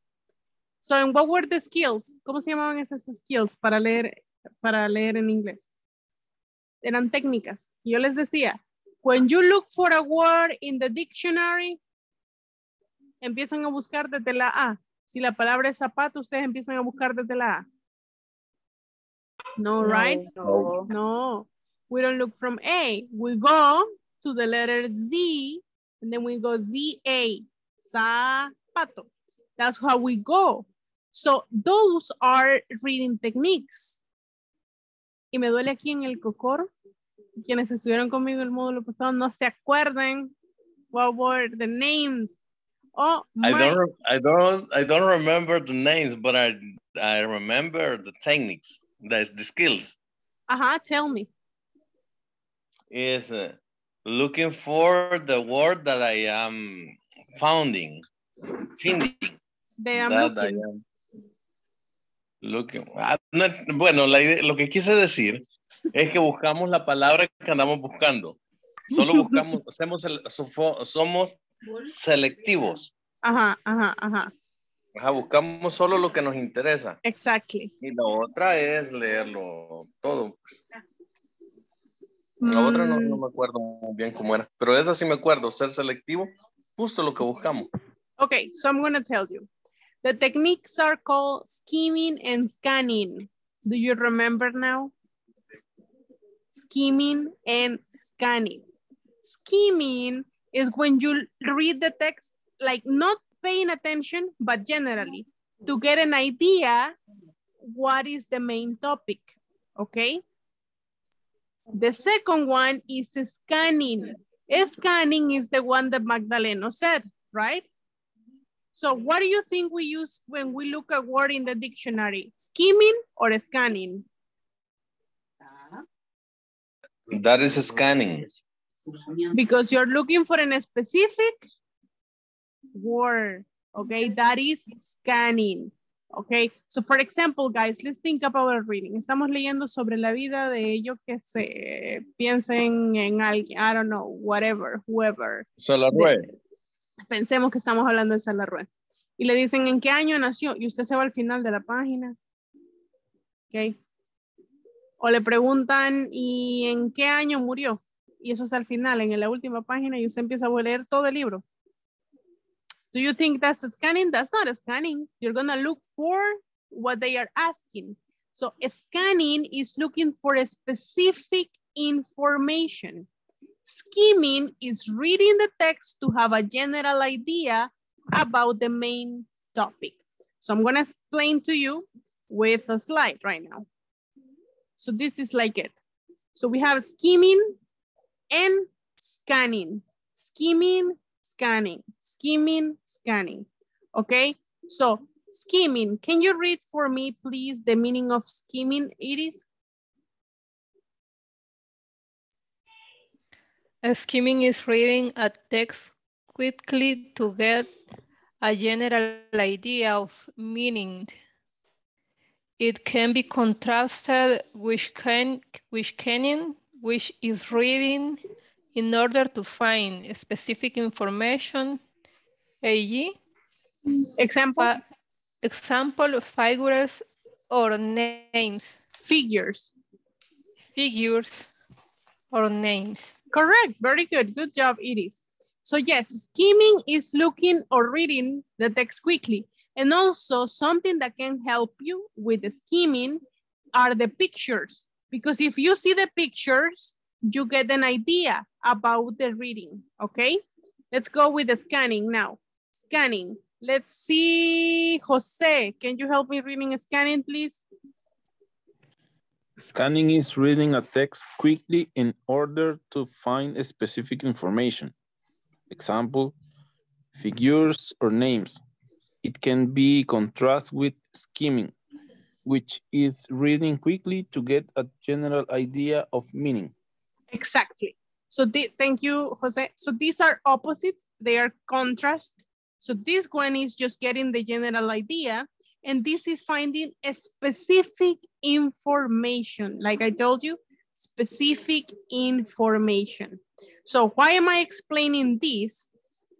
So, and what were the skills? ¿Cómo se llamaban esas skills para leer en inglés? Eran técnicas. Yo les decía, when you look for a word in the dictionary, empiezan a buscar desde la A. Si la palabra es zapato, ustedes empiezan a buscar desde la A. No, right? No. No. We don't look from A. We go to the letter Z, and then we go Z-A, zapato. That's how we go. So those are reading techniques. Y me duele aquí en el cocoro. Quienes estuvieron conmigo el módulo pasado no se acuerdan what were the names. Oh, I don't remember the names, but I remember the techniques. That's the skills. Tell me. Is looking for the word that I am finding. Looking. Bueno, lo que quise decir es que buscamos la palabra que andamos buscando. Solo buscamos, somos selectivos. Buscamos solo lo que nos interesa. Exactly. Y la otra es leerlo todo. Pues. La otra no me acuerdo muy bien cómo era, pero esa sí me acuerdo, ser selectivo, justo lo que buscamos. Okay, so I'm going to tell you. The techniques are called skimming and scanning. Do you remember now? Skimming and scanning. Skimming is when you read the text, like not paying attention, but generally to get an idea what is the main topic, okay? The second one is scanning. Scanning is the one that Magdalena said, right? So what do you think we use when we look at word in the dictionary? Skimming or scanning? That is scanning. Because you're looking for a specific word, okay? That is scanning, okay? So for example, guys, let's think about reading. Estamos leyendo sobre la vida de ellos que se piensen en alguien, I don't know, whatever, whoever. Salarrué. Pensemos que estamos hablando de Salarrué. Y le dicen en qué año nació. Y usted se va al final de la página. Ok. O le preguntan y en qué año murió. Y eso está al final, en la última página. Y usted empieza a leer todo el libro. Do you think that's scanning? That's not scanning. You're going to look for what they are asking. So scanning is looking for a specific information. Skimming is reading the text to have a general idea about the main topic. So I'm going to explain to you with a slide right now. So this is like it. So we have skimming and scanning. Skimming, scanning, skimming, scanning. Okay, so skimming. Can you read for me, please, the meaning of skimming, Iris? Skimming is reading a text quickly to get a general idea of meaning. It can be contrasted with scanning, which is reading in order to find specific information, e.g. Example of figures or names. Figures or names. Correct, very good. Good job, Iris. So yes, skimming is looking or reading the text quickly. And also something that can help you with the skimming are the pictures. Because if you see the pictures, you get an idea about the reading, okay? Let's go with the scanning now. Scanning, let's see, Jose, can you help me reading scanning, please? Scanning is reading a text quickly in order to find a specific information. Example, figures or names. It can be contrasted with skimming, which is reading quickly to get a general idea of meaning. Exactly. So this, thank you, Jose. So these are opposites, they are contrast. So this one is just getting the general idea, and this is finding a specific information. Like I told you, specific information. So why am I explaining this?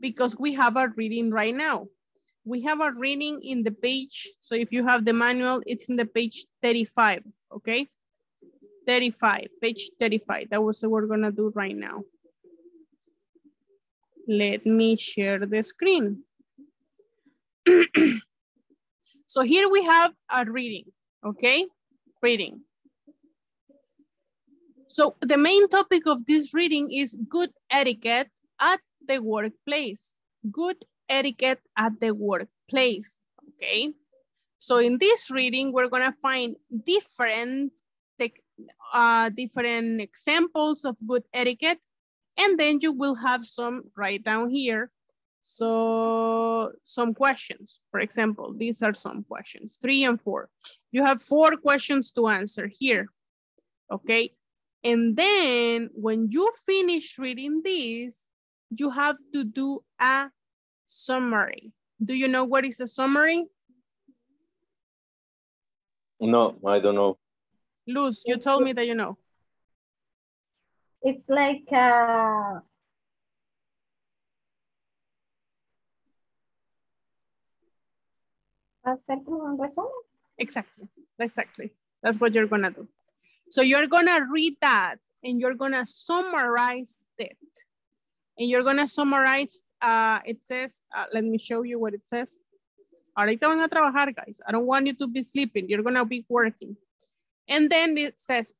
Because we have a reading right now. We have a reading in the page. So if you have the manual, it's in the page 35, okay? 35, page 35. That was what we're gonna do right now. Let me share the screen. So here we have a reading, okay? Reading. So the main topic of this reading is good etiquette at the workplace. Good etiquette at the workplace, okay? So in this reading, we're gonna find different examples of good etiquette, and then you will have some right down here. So some questions, for example, these are some questions, 3 and 4. You have 4 questions to answer here, okay? And then when you finish reading these, you have to do a summary. Do you know what is a summary? No, I don't know. Luz, you told me that you know. It's like exactly, exactly. That's what you're gonna do. So you're gonna read that and you're gonna summarize it. And you're gonna summarize, it says, let me show you what it says. Ahorita van a trabajar, guys. I don't want you to be sleeping. You're gonna be working. And then it says,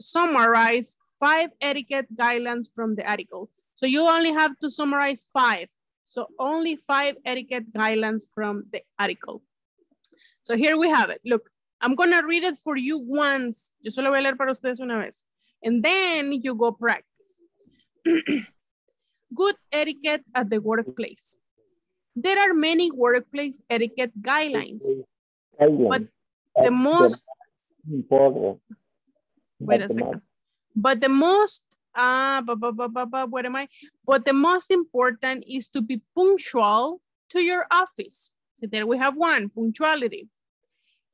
summarize 5 etiquette guidelines from the article. So you only have to summarize 5. So only 5 etiquette guidelines from the article. So here we have it. Look, I'm gonna read it for you once. Yo solo voy a leer para ustedes una vez. And then you go practice. Good etiquette at the workplace. There are many workplace etiquette guidelines, but the most important. Wait a second. But the most important is to be punctual to your office. So there we have one, punctuality.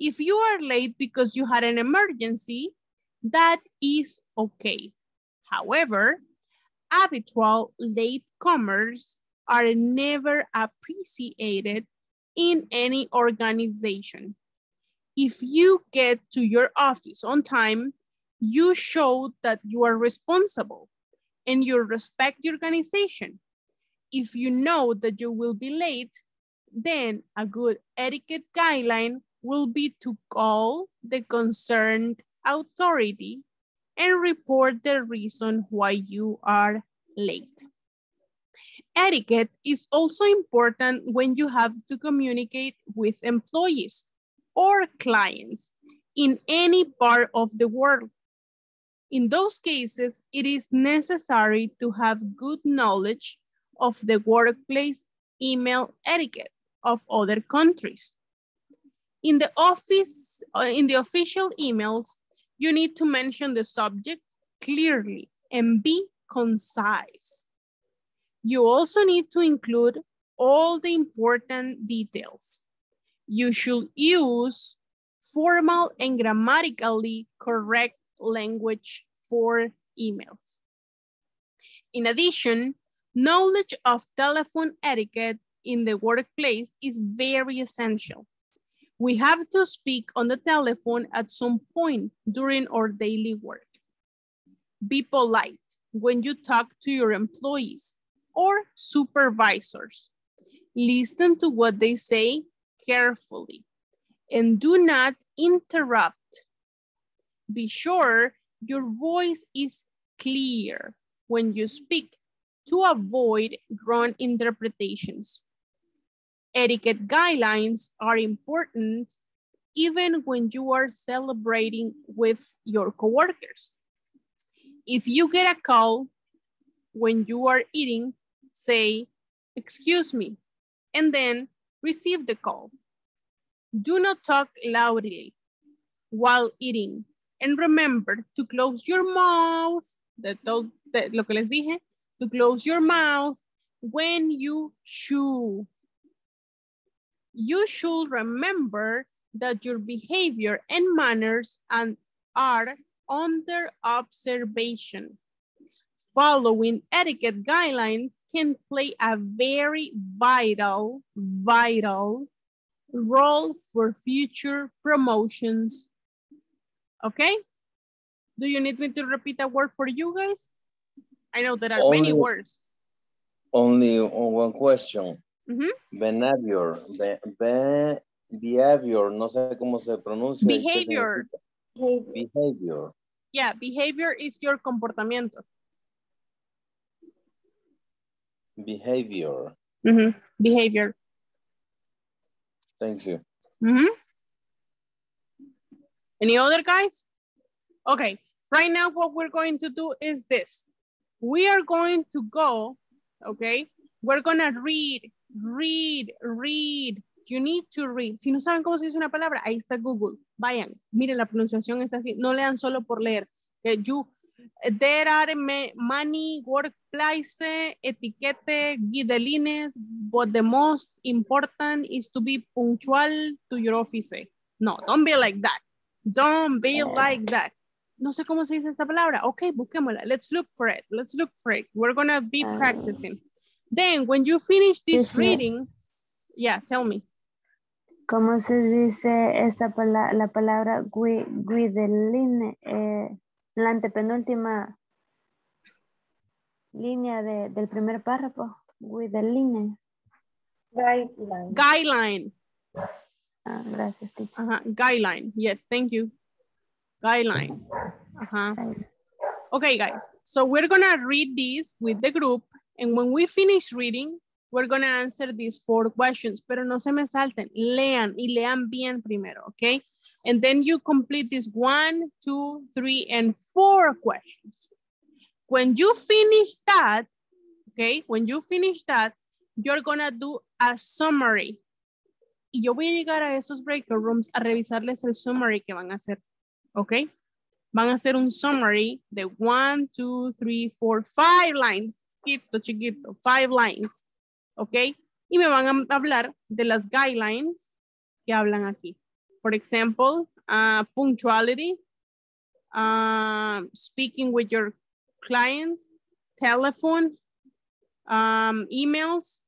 If you are late because you had an emergency, that is okay. However, habitual latecomers are never appreciated in any organization. If you get to your office on time, you show that you are responsible and you respect the organization. If you know that you will be late, then a good etiquette guideline will be to call the concerned authority and report the reason why you are late. Etiquette is also important when you have to communicate with employees or clients in any part of the world. In those cases, it is necessary to have good knowledge of the workplace email etiquette of other countries. In the office, in the official emails, you need to mention the subject clearly and be concise. You also need to include all the important details. You should use formal and grammatically correct language for emails. In addition, knowledge of telephone etiquette in the workplace is very essential. We have to speak on the telephone at some point during our daily work. Be polite when you talk to your employees or supervisors. Listen to what they say carefully and do not interrupt. Be sure your voice is clear when you speak to avoid wrong interpretations. Etiquette guidelines are important even when you are celebrating with your coworkers. If you get a call when you are eating, say, "Excuse me," and then receive the call. Do not talk loudly while eating, and remember to close your mouth lo que les dije, to close your mouth when you chew. You should remember that your behavior and manners are under observation. Following etiquette guidelines can play a very vital role for future promotions. Okay? Do you need me to repeat a word for you guys? I know there are many words. Only one question. Mm-hmm. Behavior, no sé cómo se pronuncia. Behavior. Behavior. Yeah, behavior is your comportamiento. Behavior. Mm-hmm. Behavior. Thank you. Mm-hmm. Any other guys? Okay, right now what we're going to do is this. We are going to go, okay? We're gonna read. You need to read. Si no saben cómo se dice una palabra, ahí está Google. Vayan, miren, la pronunciación está así. No lean solo por leer. Okay, there are many workplaces, etiquette, guidelines, but the most important is to be punctual to your office. No, don't be like that. Don't be like that. No sé cómo se dice esta palabra. Okay, busquémosla. Let's look for it. Let's look for it. We're gonna be practicing. Then, when you finish this reading, yeah, tell me. ¿Cómo se dice esa la palabra guideline? La antepenúltima línea del primer párrafo. Guideline. Guideline. Guideline. Ah, gracias, teacher. Uh-huh. Guideline. Yes, thank you. Guideline. Uh-huh. Okay, guys. So we're gonna read these with the group. And when we finish reading, we're going to answer these 4 questions. Pero no se me salten. Lean y lean bien primero, okay? And then you complete these 1, 2, 3, and 4 questions. When you finish that, okay? When you finish that, you're going to do a summary. Y yo voy a llegar a esos breakout rooms a revisarles el summary que van a hacer, okay? Van a hacer un summary de 1, 2, 3, 4, 5 lines. Chiquito, 5 lines, ok, y me van a hablar de las guidelines que hablan aquí, for example, punctuality, speaking with your clients, telephone, emails,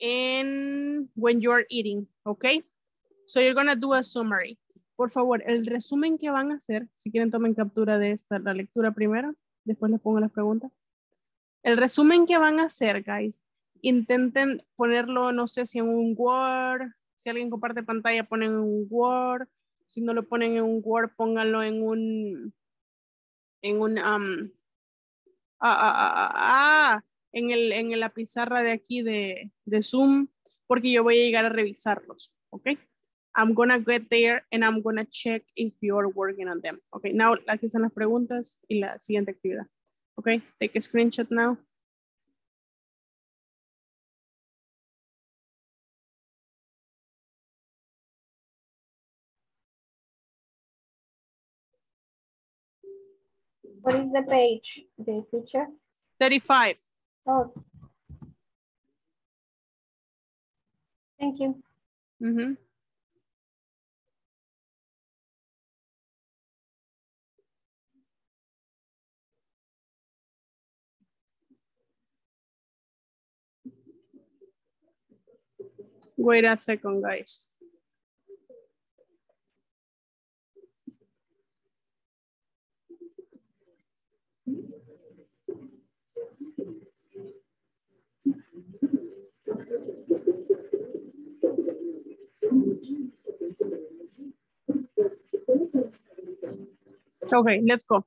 and when you're eating, ok, so you're gonna do a summary. Por favor, el resumen que van a hacer, si quieren tomen captura de esta, la lectura primero, después les pongo las preguntas. El resumen que van a hacer, guys, intenten ponerlo, no sé si en un Word, si alguien comparte pantalla, ponen en un Word, si no lo ponen en un Word, pónganlo en la pizarra de aquí de Zoom, porque yo voy a llegar a revisarlos, okay? I'm gonna get there and I'm gonna check if you're working on them. Okay, now aquí están las preguntas y la siguiente actividad. Okay, take a screenshot now. What is the page, the teacher? 35. Oh. Thank you. Mm-hmm. Wait a second, guys. Okay, let's go.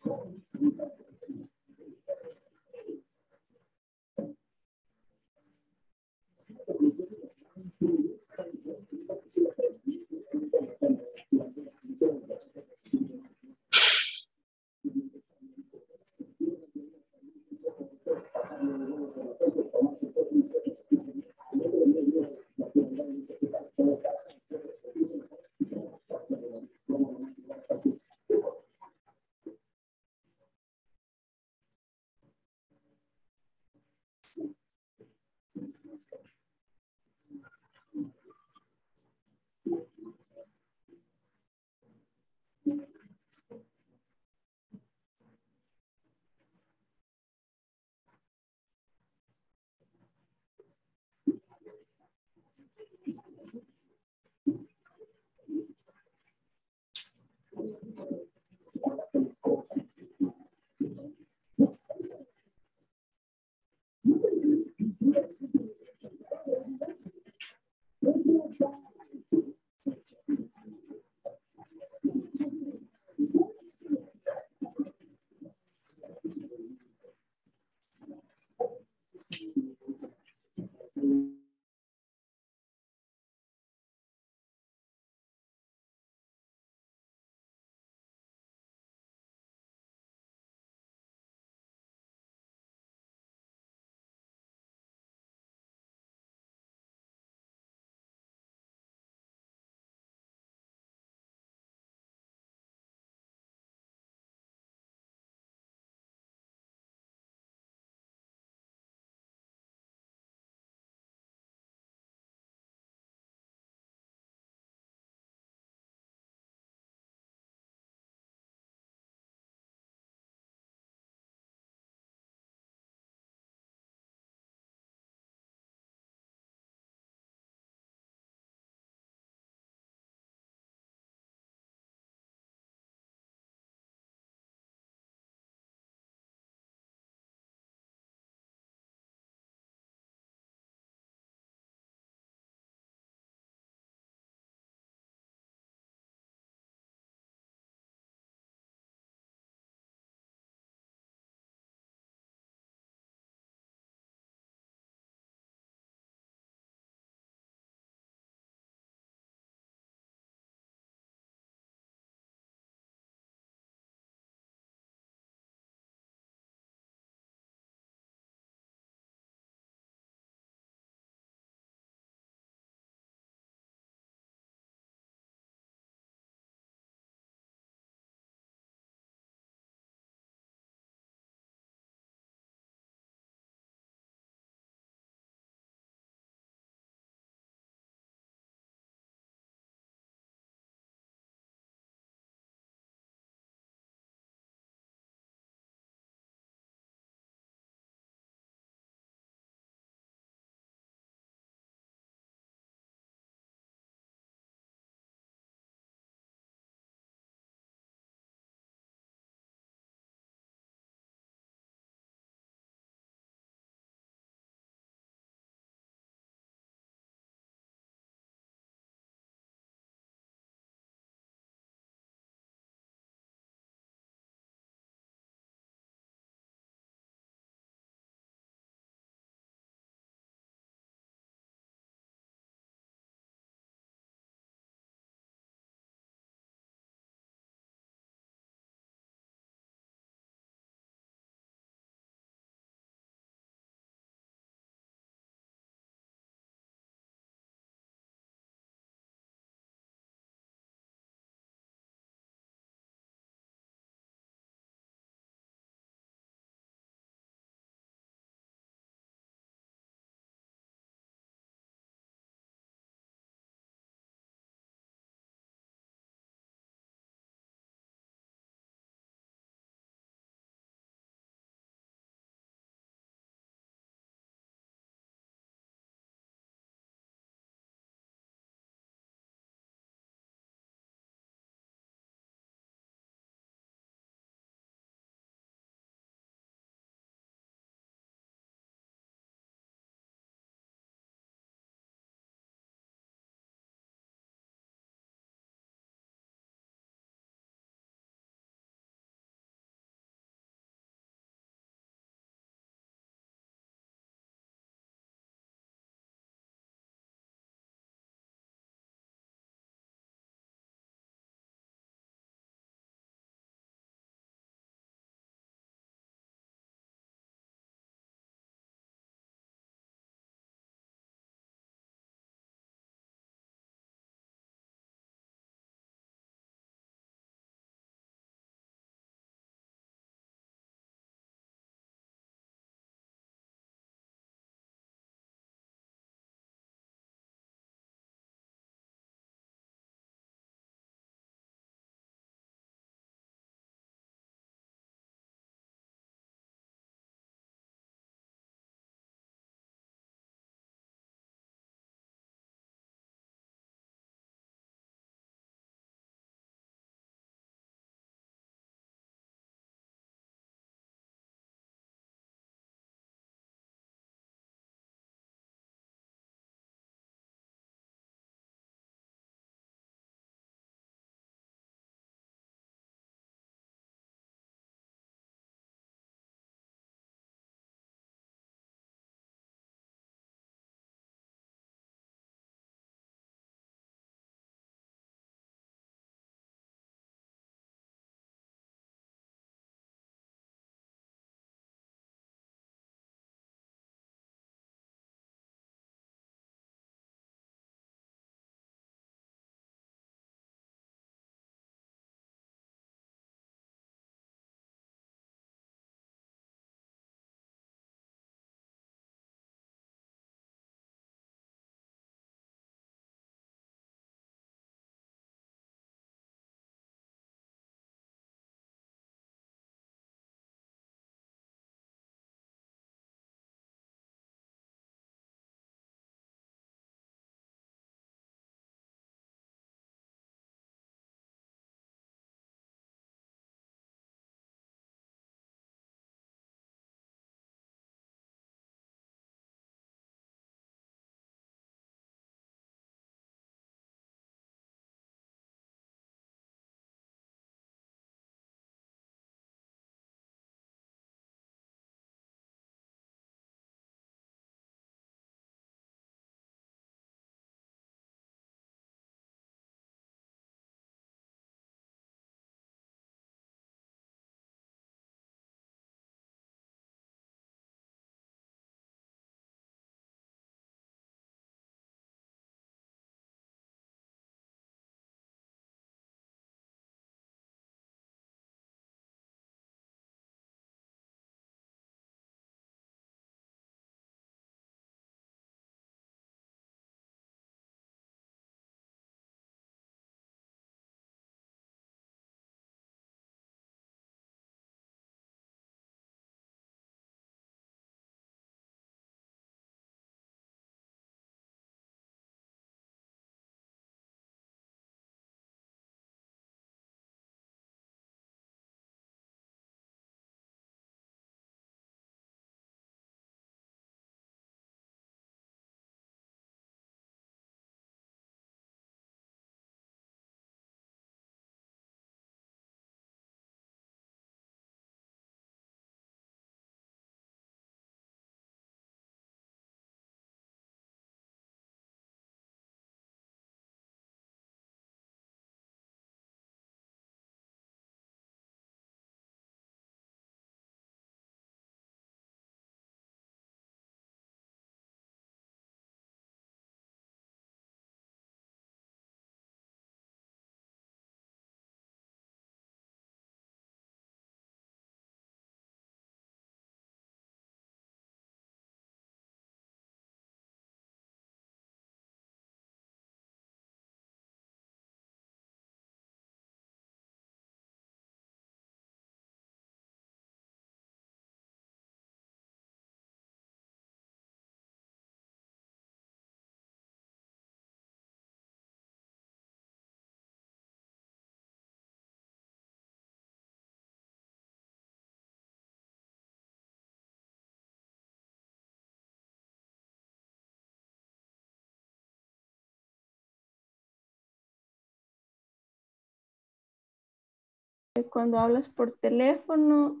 cuando hablas por teléfono,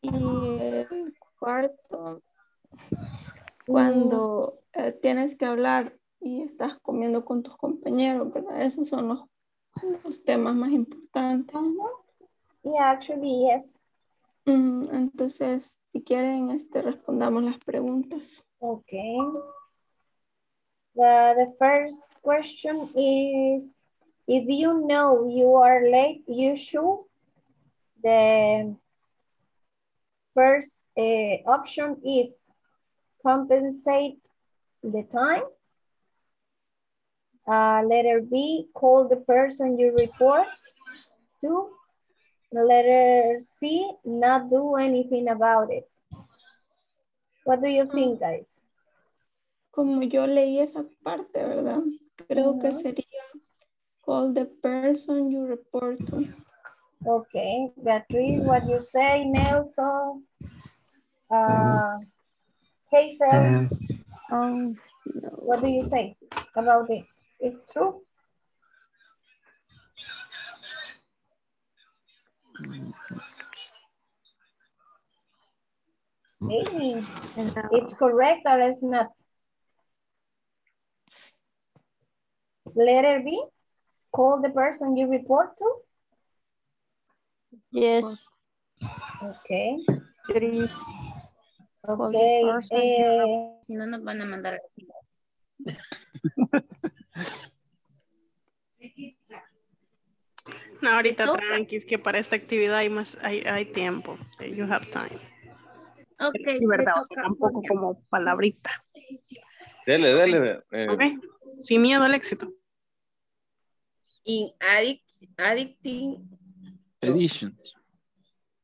y el cuarto, cuando tienes que hablar y estás comiendo con tus compañeros, ¿verdad? Esos son los temas más importantes. Uh-huh. Yeah, actually, yes. Entonces, si quieren, respondamos las preguntas. Okay. The first question is, if you know you are late, you should. The first option is compensate the time. Letter B, call the person you report to. Letter C, not do anything about it. What do you think, guys? Como yo leí esa parte, ¿verdad? Creo que sería call the person you report to. Okay, Beatriz, what you say? Nelson? Hazel? What do you say about this? It's true? Maybe it's correct or it's not. Letter B, call the person you report to. Yes. Okay. Chris. Okay. Si no nos van a mandar. No, ahorita tranqui, que para esta actividad hay tiempo. You have time. Okay. Y verdad, tampoco como palabrita. Dele. Okay. Sin miedo al éxito. In addicting. In addition.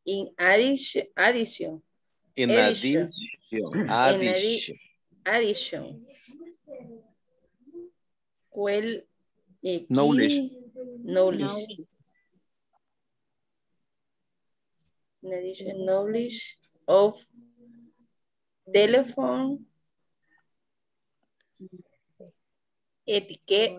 Knowledge. In addition, knowledge of telephone etiquette.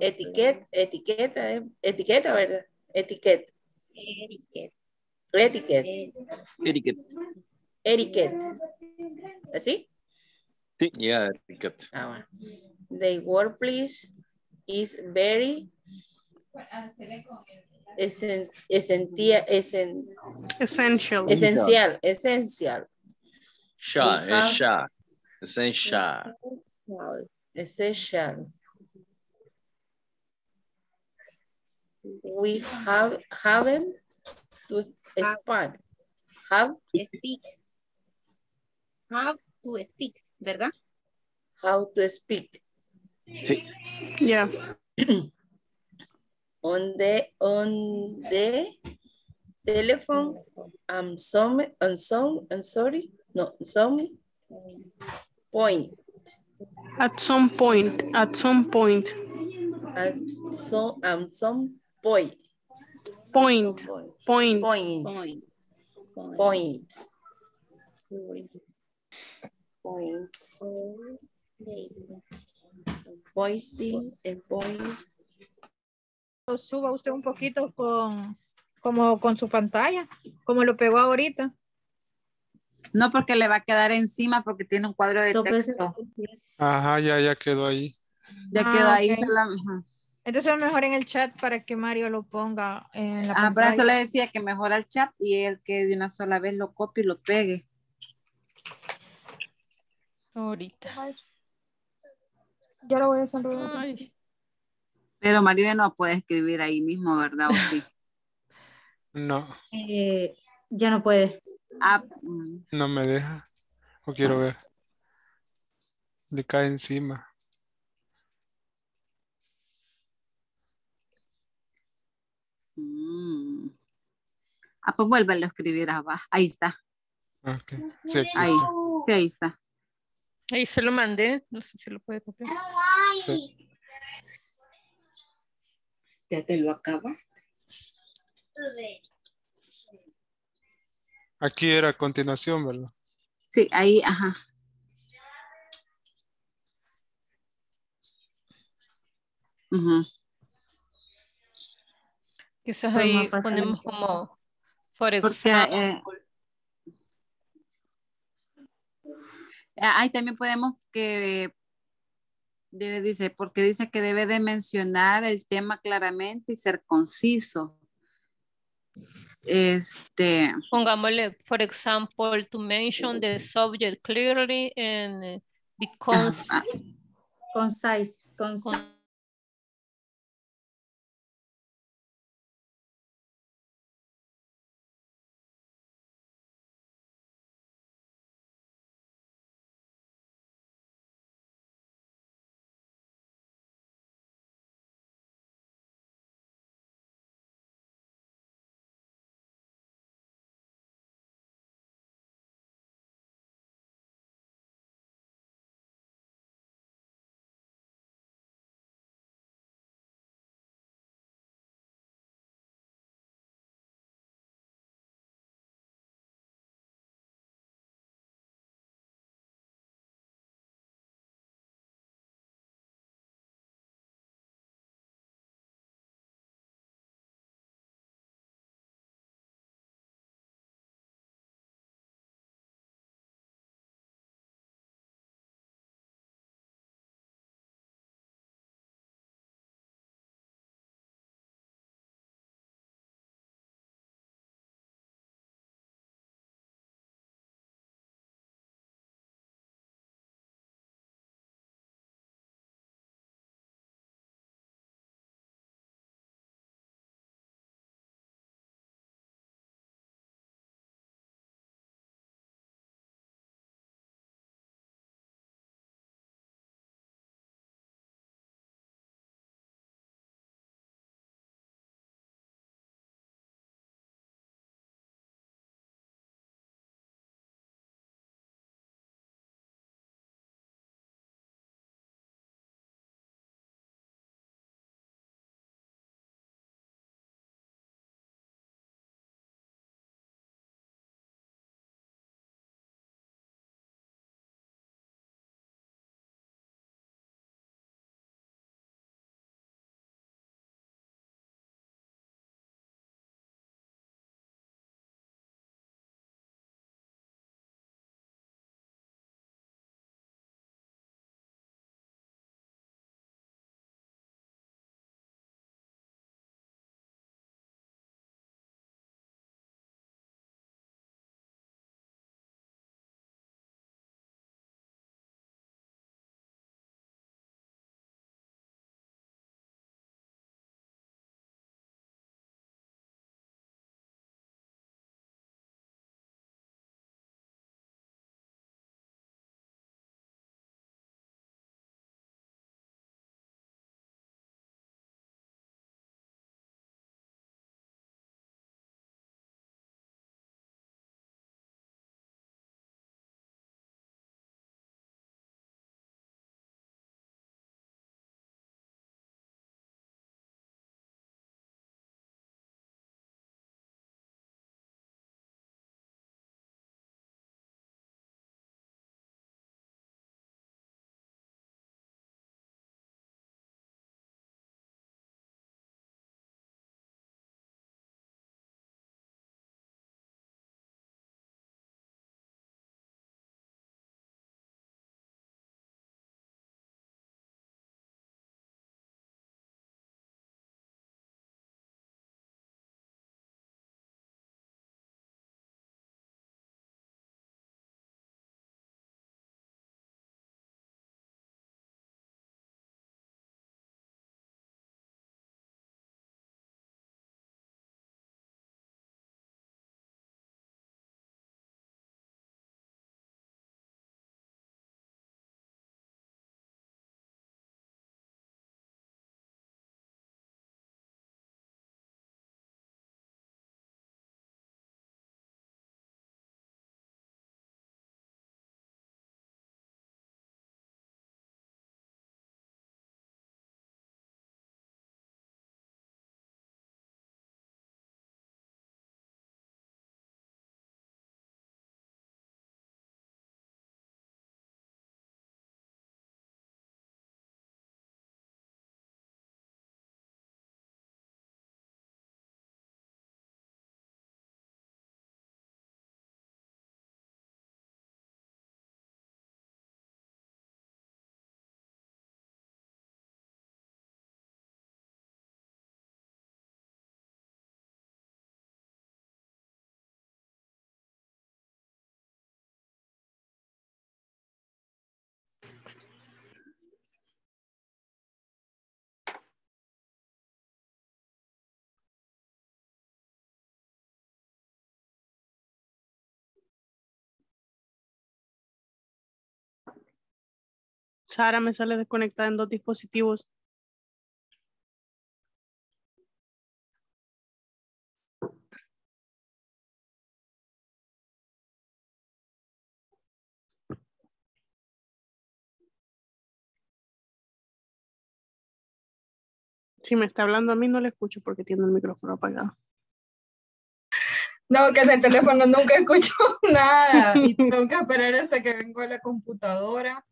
¿Así? Sí, yeah, etiquette. Ah, bueno. The workplace is very essential. Essential. We haven't to expand. Have to speak, ¿verdad? How to speak. Sí. Yeah. on the telephone, Suba usted un poquito como con su pantalla, como lo pegó ahorita. No, porque le va a quedar encima porque tiene un cuadro de texto. Ajá, ya quedó ahí. Ya quedó ahí. Entonces mejor en el chat para que Mario lo ponga en la pantalla. Por eso le decía que mejor al chat y el que de una sola vez lo copie y lo pegue. Ahorita. Ya lo voy a saludar. Pero Mario no puede escribir ahí mismo, ¿verdad? ¿O sí? No. Ya no puede. No me deja. O quiero ver. Le cae encima. Pues vuélvelo a escribir abajo. Ahí está. Okay. Sí, ahí está. Ahí se lo mandé. No sé si lo puede copiar. Sí. Ya te lo acabaste. Aquí era a continuación, ¿verdad? Sí, ahí, ajá. Quizás ahí ponemos como For example. Ahí también podemos que porque dice que debe de mencionar el tema claramente y ser conciso. Pongámosle, for example, to mention the subject clearly and be concise. Sara me sale desconectada en dos dispositivos. Si me está hablando a mí no le escucho porque tiene el micrófono apagado. No, que en el teléfono nunca escucho nada y tengo que esperar hasta que vengo a la computadora.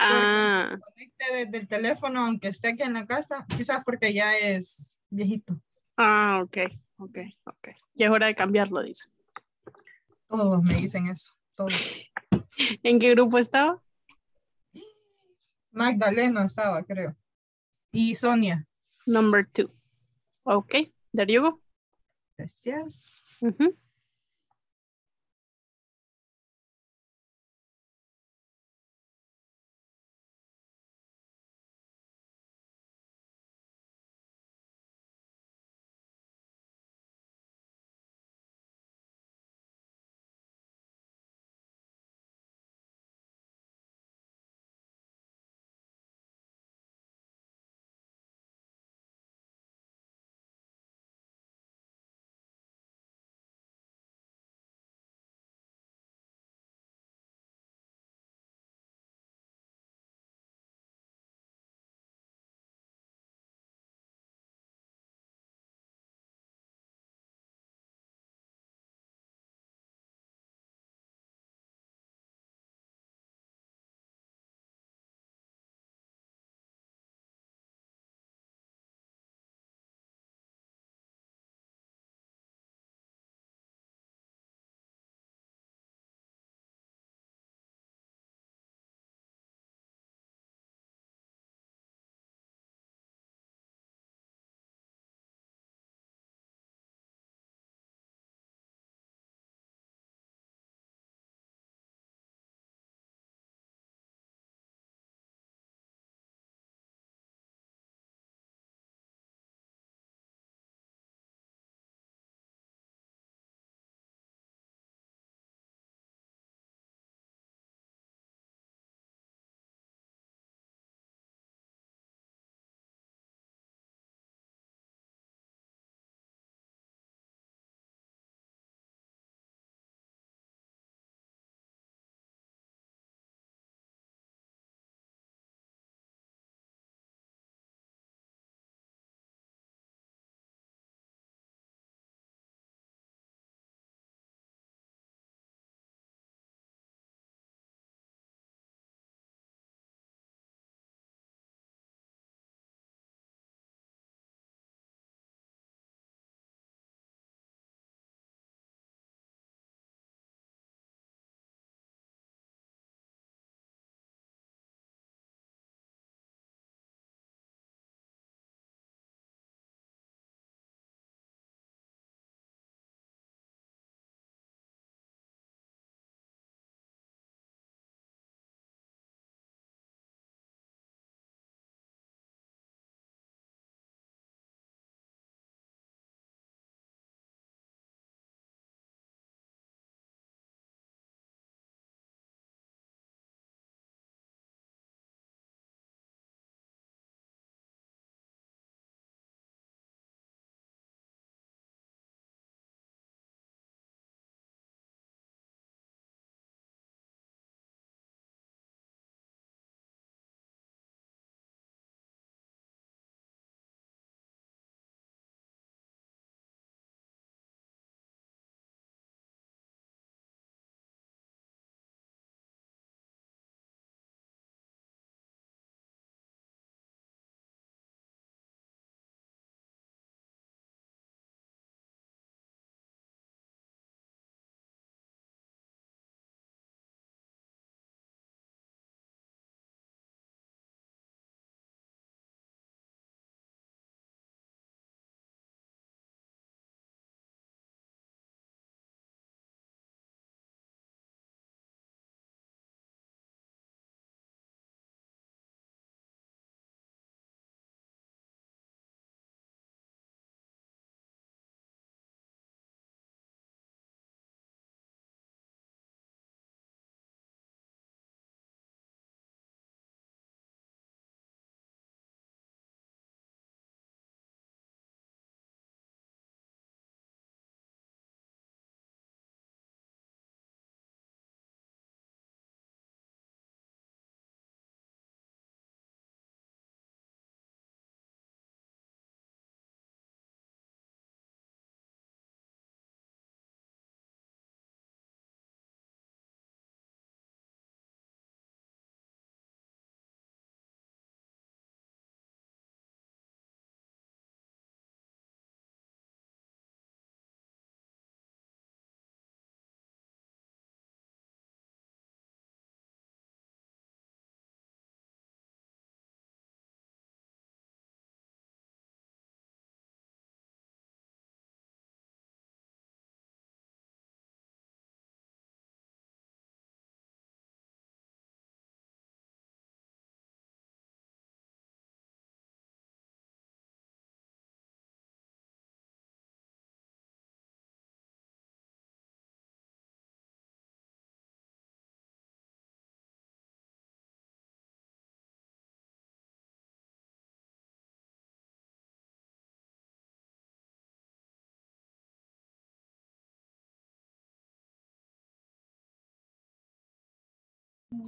Ah. Me conecte desde el teléfono aunque esté aquí en la casa, quizás porque ya es viejito. Ah, ok. Ya es hora de cambiarlo, dice. Todos me dicen eso, todos. ¿En qué grupo estaba? Magdalena estaba, creo. Y Sonia. Number 2. Okay, there you go. Gracias. Mm-hmm.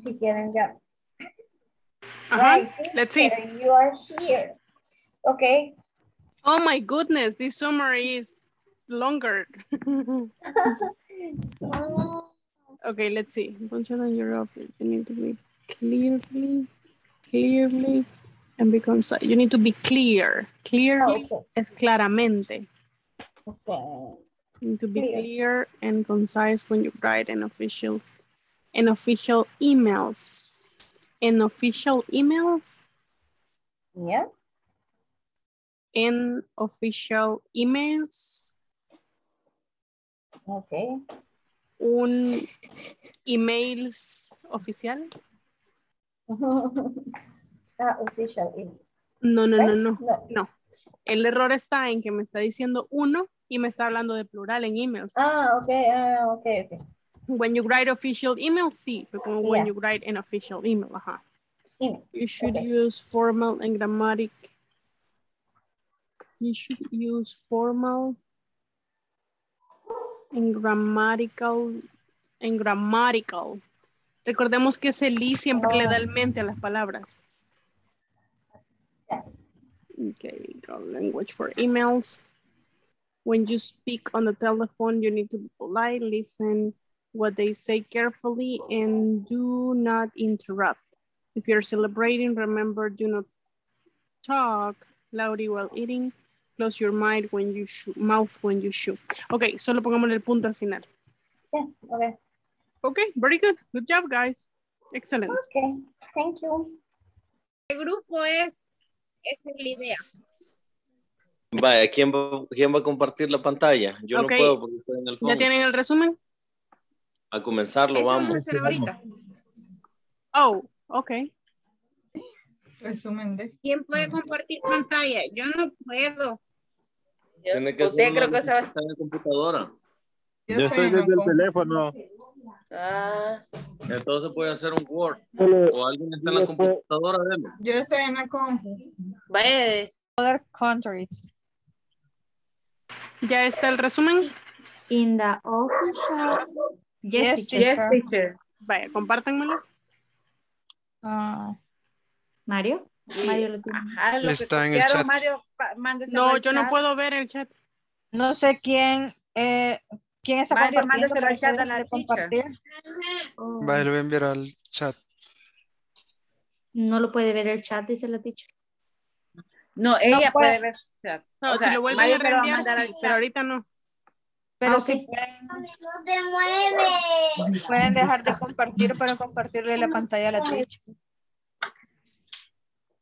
Si quieren ya. Right, let's see. You are here. Okay. Oh my goodness, this summary is longer. Okay, let's see. Functional Europe, you need to be clearly, and be concise. You need to be clear. Clearly es claramente. Okay. You need to be clear and concise when you write an official emails. An official emails? Yeah. An official emails. Okay. Un emails oficial. Official emails. No. El error está en que me está diciendo uno y me está hablando de plural en emails. Ah, okay. When you write official email, sí. Because when you write an official email, you should use formal and grammatic. You should use formal and grammatical. Recordemos que ese li siempre le da el mente a las palabras. Okay, language for emails. When you speak on the telephone, you need to be polite, listen what they say carefully, and do not interrupt. If you're celebrating, remember, do not talk loudly while eating. Close your mouth when you chew. Okay, solo pongamos el punto al final. Yeah, okay. Okay, very good. Good job, guys. Excellent. Okay, thank you. El grupo es la idea. Vaya, ¿quién va a compartir la pantalla? Yo no puedo porque estoy en el fondo. ¿Ya tienen el resumen? A comenzarlo, vamos. Oh, ok. Resumen de. ¿Quién puede compartir pantalla? Yo no puedo. José, creo que sabe. Está en la computadora. Yo estoy desde el teléfono. Ah. Entonces puede hacer un Word. O alguien está en la computadora. Yo estoy en la compu. Vaya. Other countries. Ya está el resumen. In the official. Yes, teacher. Vaya, compártanmelo. Mario lo tiene. Ajá, lo está en el chat. Mario, no, yo no puedo ver el chat. No sé quién está Mario, compartiendo. Mario, chat a la compartir. Vaya, lo voy a enviar al chat. No lo puede ver el chat, dice la teacher. No, ella no puede ver el chat. No, o sea, si lo vuelven a reenviar, pero ahorita no. Pero sí pueden, no te mueves. Pueden dejar de compartir para compartirle la pantalla a la teacher.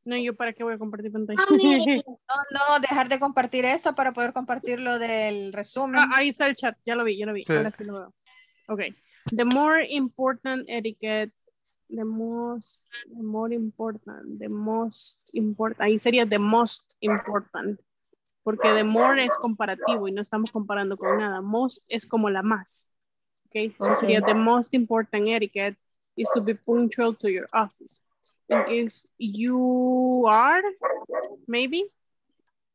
No, ¿yo para qué voy a compartir pantalla? No, dejar de compartir esto para poder compartir lo del resumen. Ah, ahí está el chat, ya lo vi. Sí. Ahora sí lo veo. Ok. The most important. Ahí sería the most important. Porque the more es comparativo y no estamos comparando con nada. Most es como la más. Okay. So sería the most important etiquette is to be punctual to your office. In case you are, maybe,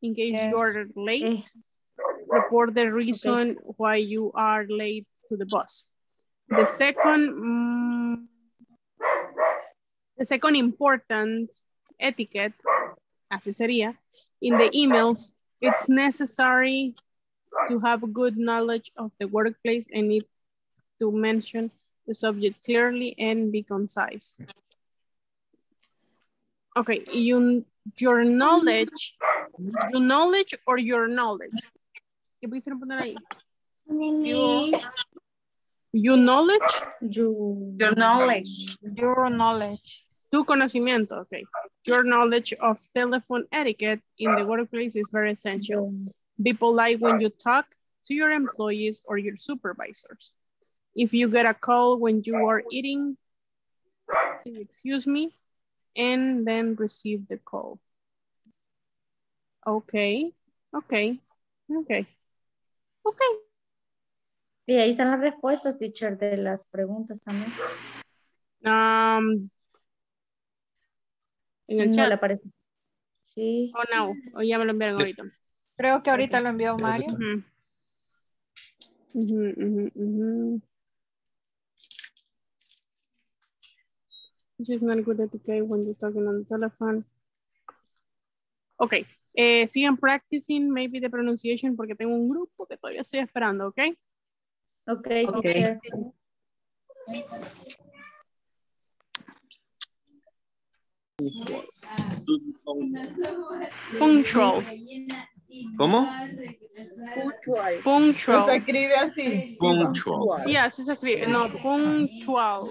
in case you are late, report the reason why you are late to the boss. The second important etiquette, así sería, in the emails, it's necessary to have good knowledge of the workplace and need to mention the subject clearly and be concise. Okay, your knowledge. ¿Qué pudieron poner ahí? Your knowledge. Tu conocimiento, okay. Your knowledge of telephone etiquette in the workplace is very essential. Be polite when you talk to your employees or your supervisors. If you get a call when you are eating, say, excuse me, and then receive the call. Okay. Y ahí están las respuestas, teacher, de las preguntas también. En el chat. Le aparece. Sí. Oh, no. Ya me lo enviaron ahorita. Creo que ahorita lo envió Mario. She's not good at the game when you're talking on the telephone. Okay. Sigan practicing maybe the pronunciation porque tengo un grupo que todavía estoy esperando, ¿ok? Ok. Okay. Punctual. ¿Cómo? Punctual. Punctual. Se escribe así. Punctual. Sí, así se escribe. No, punctual.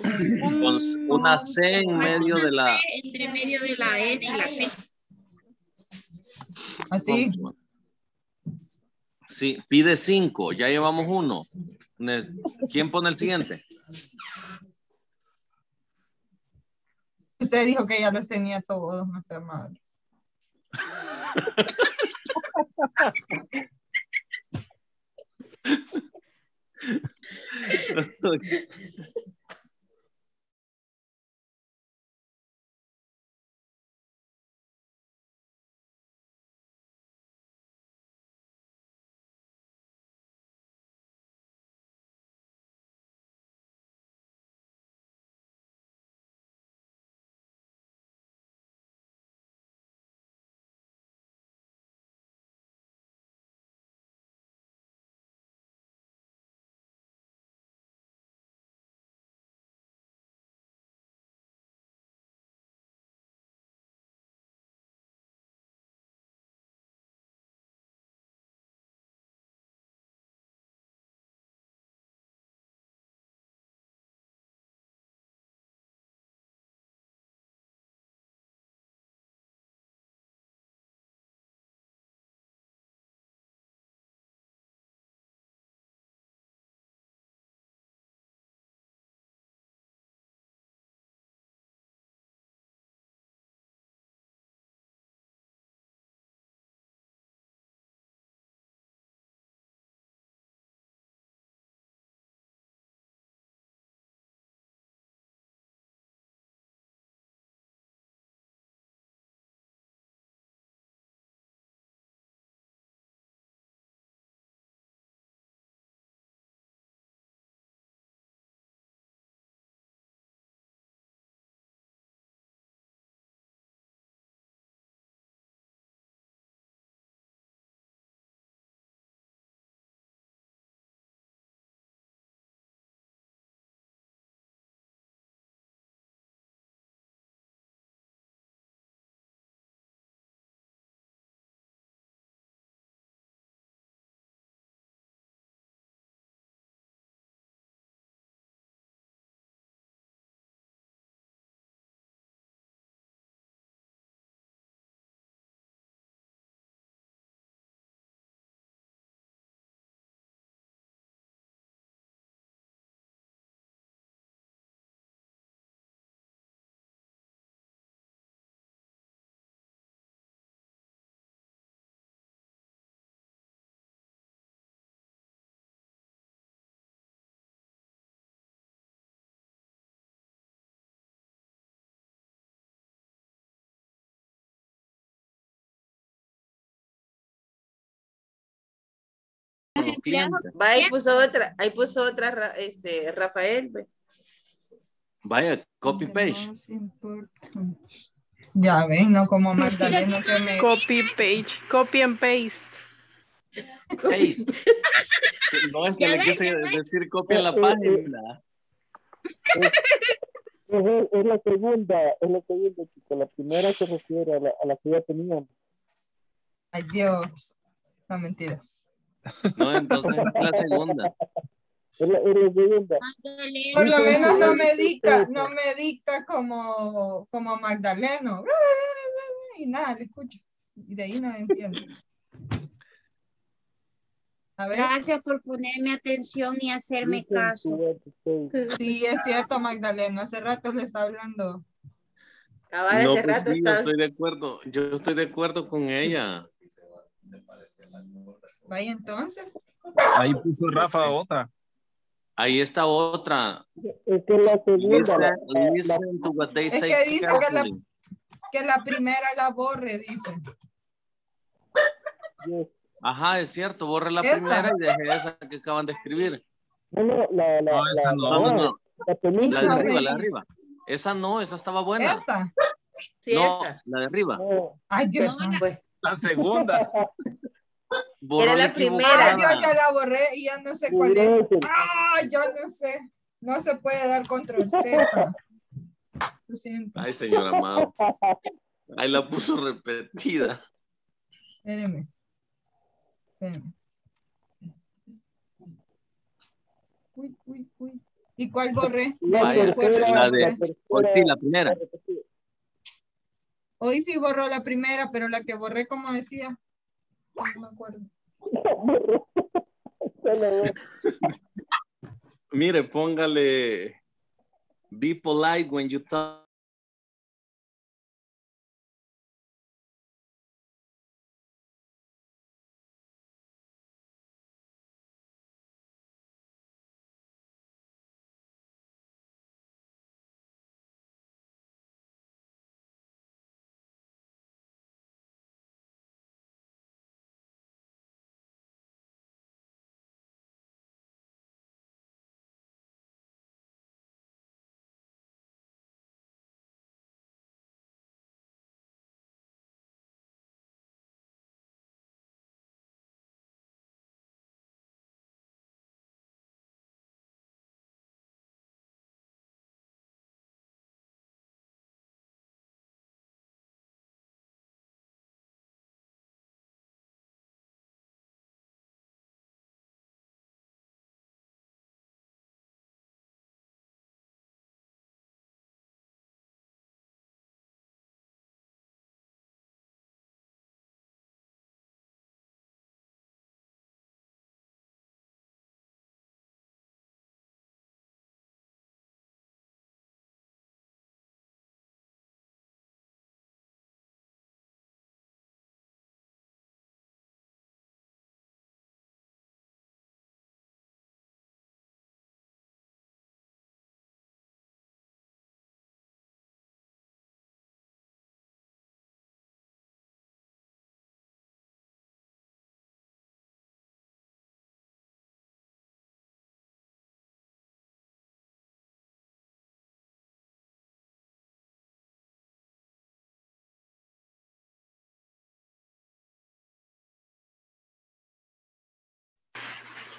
Con una C en medio de la... Entre medio de la N y la P. ¿Así? Sí, pide 5. Ya llevamos 1. ¿Quién pone el siguiente? Usted dijo que ya los tenía todos, no sea madre. Okay. Vaya, ahí puso otra, Rafael. Vaya, copy page. Ya ven, no como Magdalena que me... Copy page, copy and paste. Paste. No es que le quise decir copia en la página. Es la segunda, chico. La primera se refiere a la que ya teníamos. Ay, Dios. No, mentiras. No, entonces es la segunda. Por lo menos no me dicta como Magdaleno. Y nada, le escucho. Y de ahí no me entiendo. A ver. Gracias por ponerme atención y hacerme caso. Sí, es cierto, Magdaleno. Hace rato le está hablando. No, hace rato está... Estoy de acuerdo. Yo estoy de acuerdo con ella. Vaya entonces. Ahí puso Rafa otra. Ahí está otra. Es que la segunda. Es que dice que la primera la borre, dice. Ajá, es cierto, borre la primera y deje esa que acaban de escribir. No, esa no. La de arriba. Esa no, esa estaba buena. ¿Esta? Sí, no, esa. La de arriba. Oh. Ay, Dios mío. No, la segunda. Era la primera. Ay, Dios, ya la borré y ya no sé cuál es. Ay, yo no sé. No se puede dar contra usted. Lo siento. Ay, señor amado. Ahí la puso repetida. Espéreme. Espéreme. Uy, uy, uy. ¿Y cuál borré? La primera. Hoy sí borró la primera, pero la que borré, como decía. No me acuerdo. Mire, póngale be polite when you talk.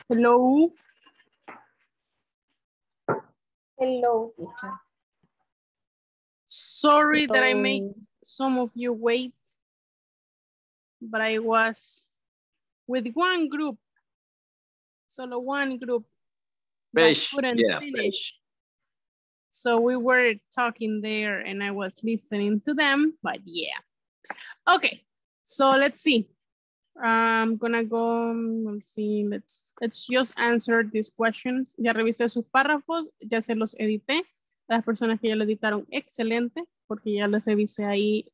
Hello. Hello, teacher. Sorry Hello. That I made some of you wait, but I was with one group, solo one group. Fish. That couldn't finish. Fish. So we were talking there and I was listening to them, but yeah. Okay, so let's see. I'm gonna go, let's see, let's just answer these questions. Ya revisé sus párrafos, ya se los edité. Las personas que ya lo editaron, excelente, porque ya les revisé ahí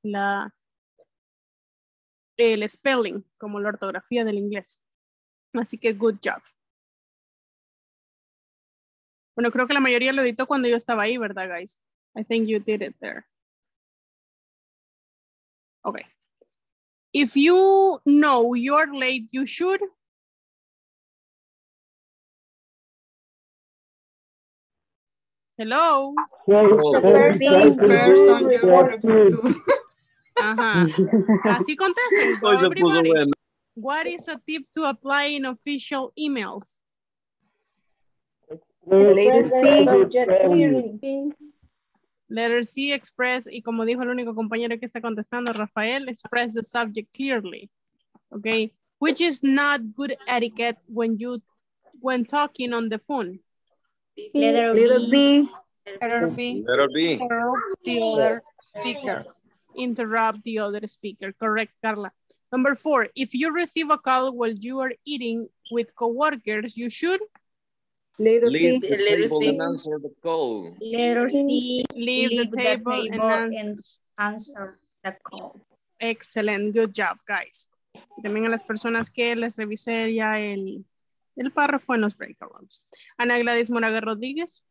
el spelling, como la ortografía del inglés. Así que good job. Bueno, creo que la mayoría lo editó cuando yo estaba ahí, ¿verdad, guys? I think you did it there. Okay. If you know you're late, you should. Hello. Así contesten. What is a tip to apply in official emails? Letter C, express, y como dijo el único compañero que está contestando, Rafael, express the subject clearly, okay? Which is not good etiquette when talking on the phone. Letter B. Interrupt the other speaker. Interrupt the other speaker, correct, Carla. Number 4, if you receive a call while you are eating with coworkers, you should... Leave the table and answer the call. Excellent, good job, guys. También a las personas que les revisé ya el párrafo en los breakout rooms. Ana Gladys Moraga Rodríguez.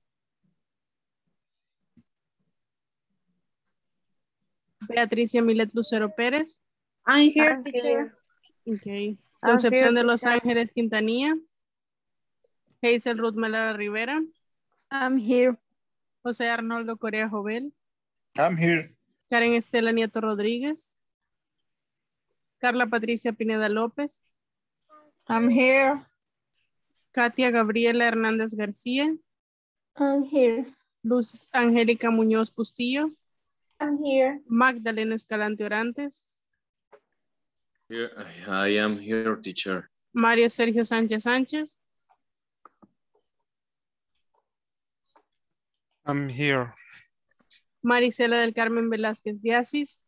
Beatriz Yamilet Lucero Pérez. I'm here, teacher. Okay. Concepción de Los Ángeles Quintanilla. Hazel Ruth Melara Rivera. I'm here. José Arnoldo Corea Jovel. I'm here. Karen Estela Nieto Rodríguez. Carla Patricia Pineda López. I'm here. Katia Gabriela Hernández García. I'm here. Luz Angélica Muñoz Bustillo. I'm here. Magdalena Escalante Orantes. Here, I am here, teacher. Mario Sergio Sánchez Sánchez. I'm here. Maricela del Carmen Velázquez Díaz.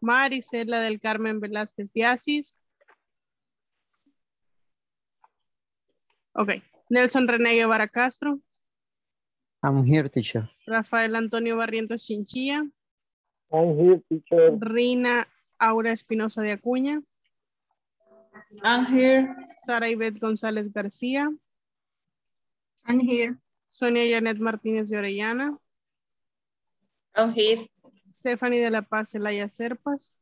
Maricela del Carmen Velázquez Díaz. Okay. Nelson René Guevara Castro. I'm here, teacher. Rafael Antonio Barrientos Chinchilla. I'm here, teacher. Rina Aura Espinosa de Acuña. I'm here. Sara Ivette González García. I'm here. Sonia Yanet Martínez de Orellana. I'm here. Stephanie de la Paz Celaya Serpas.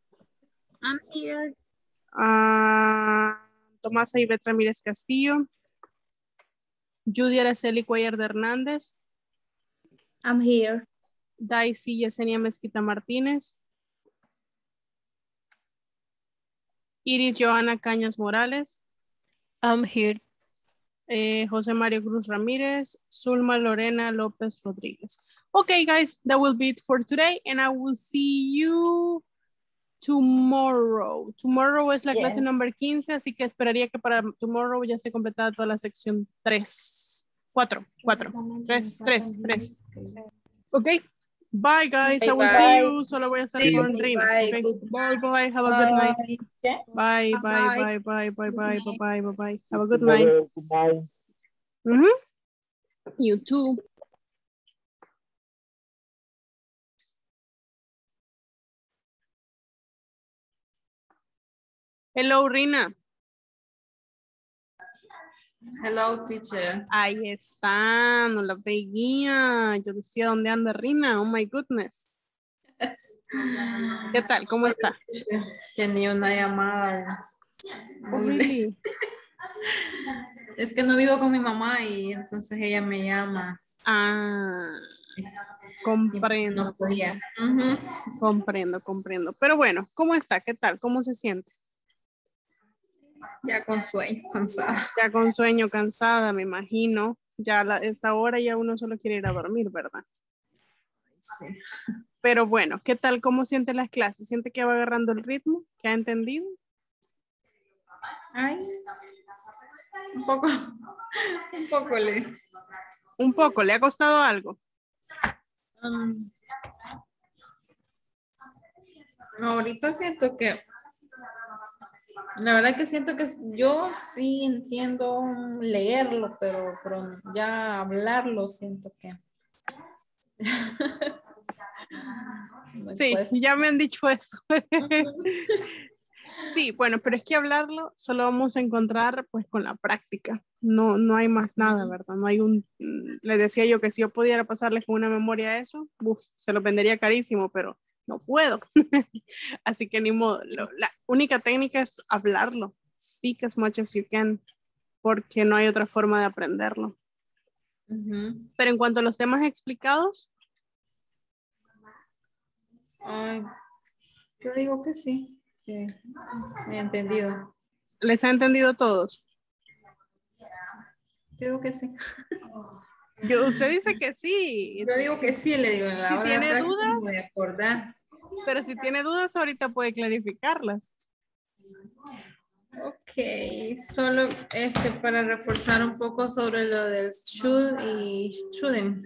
I'm here. Tomasa Ivette Ramírez Castillo. Judy Araceli Cuellar de Hernández. I'm here. Daisy Yesenia Mesquita Martínez. Iris Johanna Cañas Morales. I'm here. José Mario Cruz Ramírez. Zulma Lorena López Rodríguez. Okay, guys, that will be it for today. And I will see you tomorrow. Tomorrow es la clase número 15, así que esperaría que para tomorrow ya esté completada toda la sección 3. Okay. Bye, guys. Bye, I will see you. Solo voy a estar con Rina. Bye, bye. Have a good night. Bye, bye, bye, bye, bye, bye, bye, bye, bye. Have a good night. Bye. You too. Hello, Rina. Hello, teacher. Ahí están, no la veía. Yo decía, ¿dónde anda Rina? Oh, my goodness. ¿Qué tal? ¿Cómo está? Tenía una llamada. Muy... Es que no vivo con mi mamá y entonces ella me llama. Ah, comprendo. No podía. Comprendo, comprendo. Pero bueno, ¿cómo está? ¿Qué tal? ¿Cómo se siente? Ya con sueño, cansada. Ya con sueño, cansada, me imagino. Ya a esta hora ya uno solo quiere ir a dormir, ¿verdad? Sí. Pero bueno, ¿qué tal? ¿Cómo siente las clases? ¿Siente que va agarrando el ritmo? ¿Que ha entendido? Ay, un poco, ¿le ha costado algo? Ahorita siento que la verdad que siento que yo sí entiendo leerlo, pero ya hablarlo siento que... Sí, ya me han dicho eso. Sí, bueno, pero es que hablarlo solo vamos a encontrar pues con la práctica. No hay más nada, ¿verdad? No hay un... Les decía yo que si yo pudiera pasarles con una memoria a eso, se lo vendería carísimo, pero... no puedo, así que ni modo. La única técnica es hablarlo, speak as much as you can, porque no hay otra forma de aprenderlo. Pero en cuanto a los temas explicados, yo digo que sí, que me he entendido. ¿Les ha entendido todos? Yo digo que sí. Usted dice que sí. Yo digo que sí, le digo. Si tiene dudas, voy a acordar. Pero si tiene dudas, ahorita puede clarificarlas. Ok, solo para reforzar un poco sobre lo del should y shouldn't.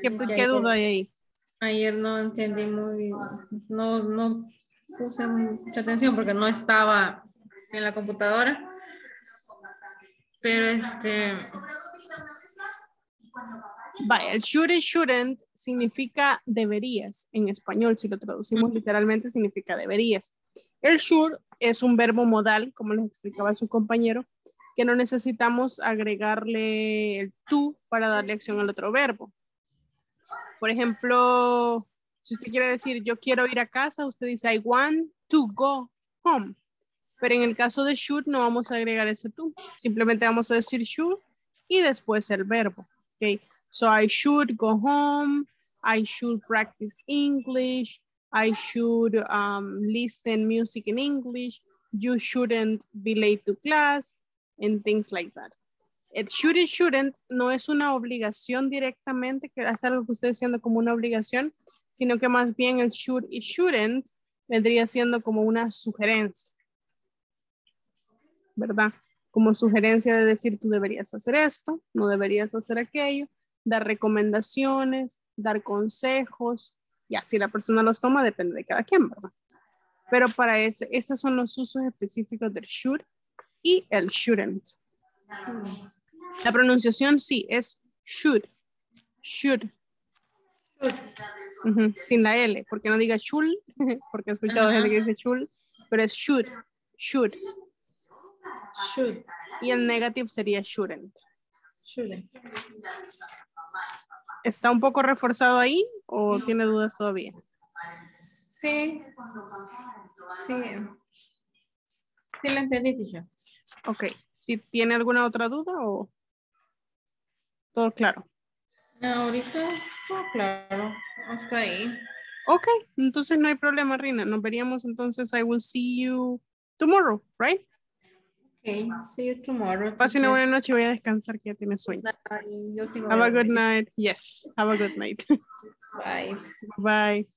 ¿Qué duda hay ahí? Ayer no entendí muy, no puse mucha atención porque no estaba en la computadora. Pero vaya, el should y shouldn't significa deberías en español. Si lo traducimos literalmente significa deberías. El should es un verbo modal, como les explicaba su compañero, que no necesitamos agregarle el to para darle acción al otro verbo. Por ejemplo, si usted quiere decir yo quiero ir a casa, usted dice I want to go home. Pero en el caso de should no vamos a agregar ese to. Simplemente vamos a decir should y después el verbo. Okay. So I should go home. I should practice English. I should listen music in English. You shouldn't be late to class and things like that. El should y shouldn't no es una obligación directamente, que hacer lo que ustedes siendo como una obligación, sino que más bien el should y shouldn't vendría siendo como una sugerencia, ¿verdad? Como sugerencia de decir tú deberías hacer esto, no deberías hacer aquello, dar recomendaciones, dar consejos, y así la persona los toma, depende de cada quien, ¿verdad? Pero para eso, esos son los usos específicos del should y el shouldn't. La pronunciación sí es should, should, should. Sin la L, porque no diga shul, porque he escuchado gente que dice shul, pero es should, should, should. Y el negative sería shouldn't. Shouldn't. ¿Está un poco reforzado ahí o tiene dudas todavía? Sí. Sí. Sí, la entendí, teacher. Ok. ¿Tiene alguna otra duda o todo claro? No, ahorita todo claro. Hasta ahí. Ok, entonces no hay problema, Rina. Nos veríamos entonces. I will see you tomorrow, right? Ok, see you tomorrow. Pase una buena noche y voy a descansar que ya tienes sueño. Yo sí have a good night. Yes, have a good night. Bye. Bye.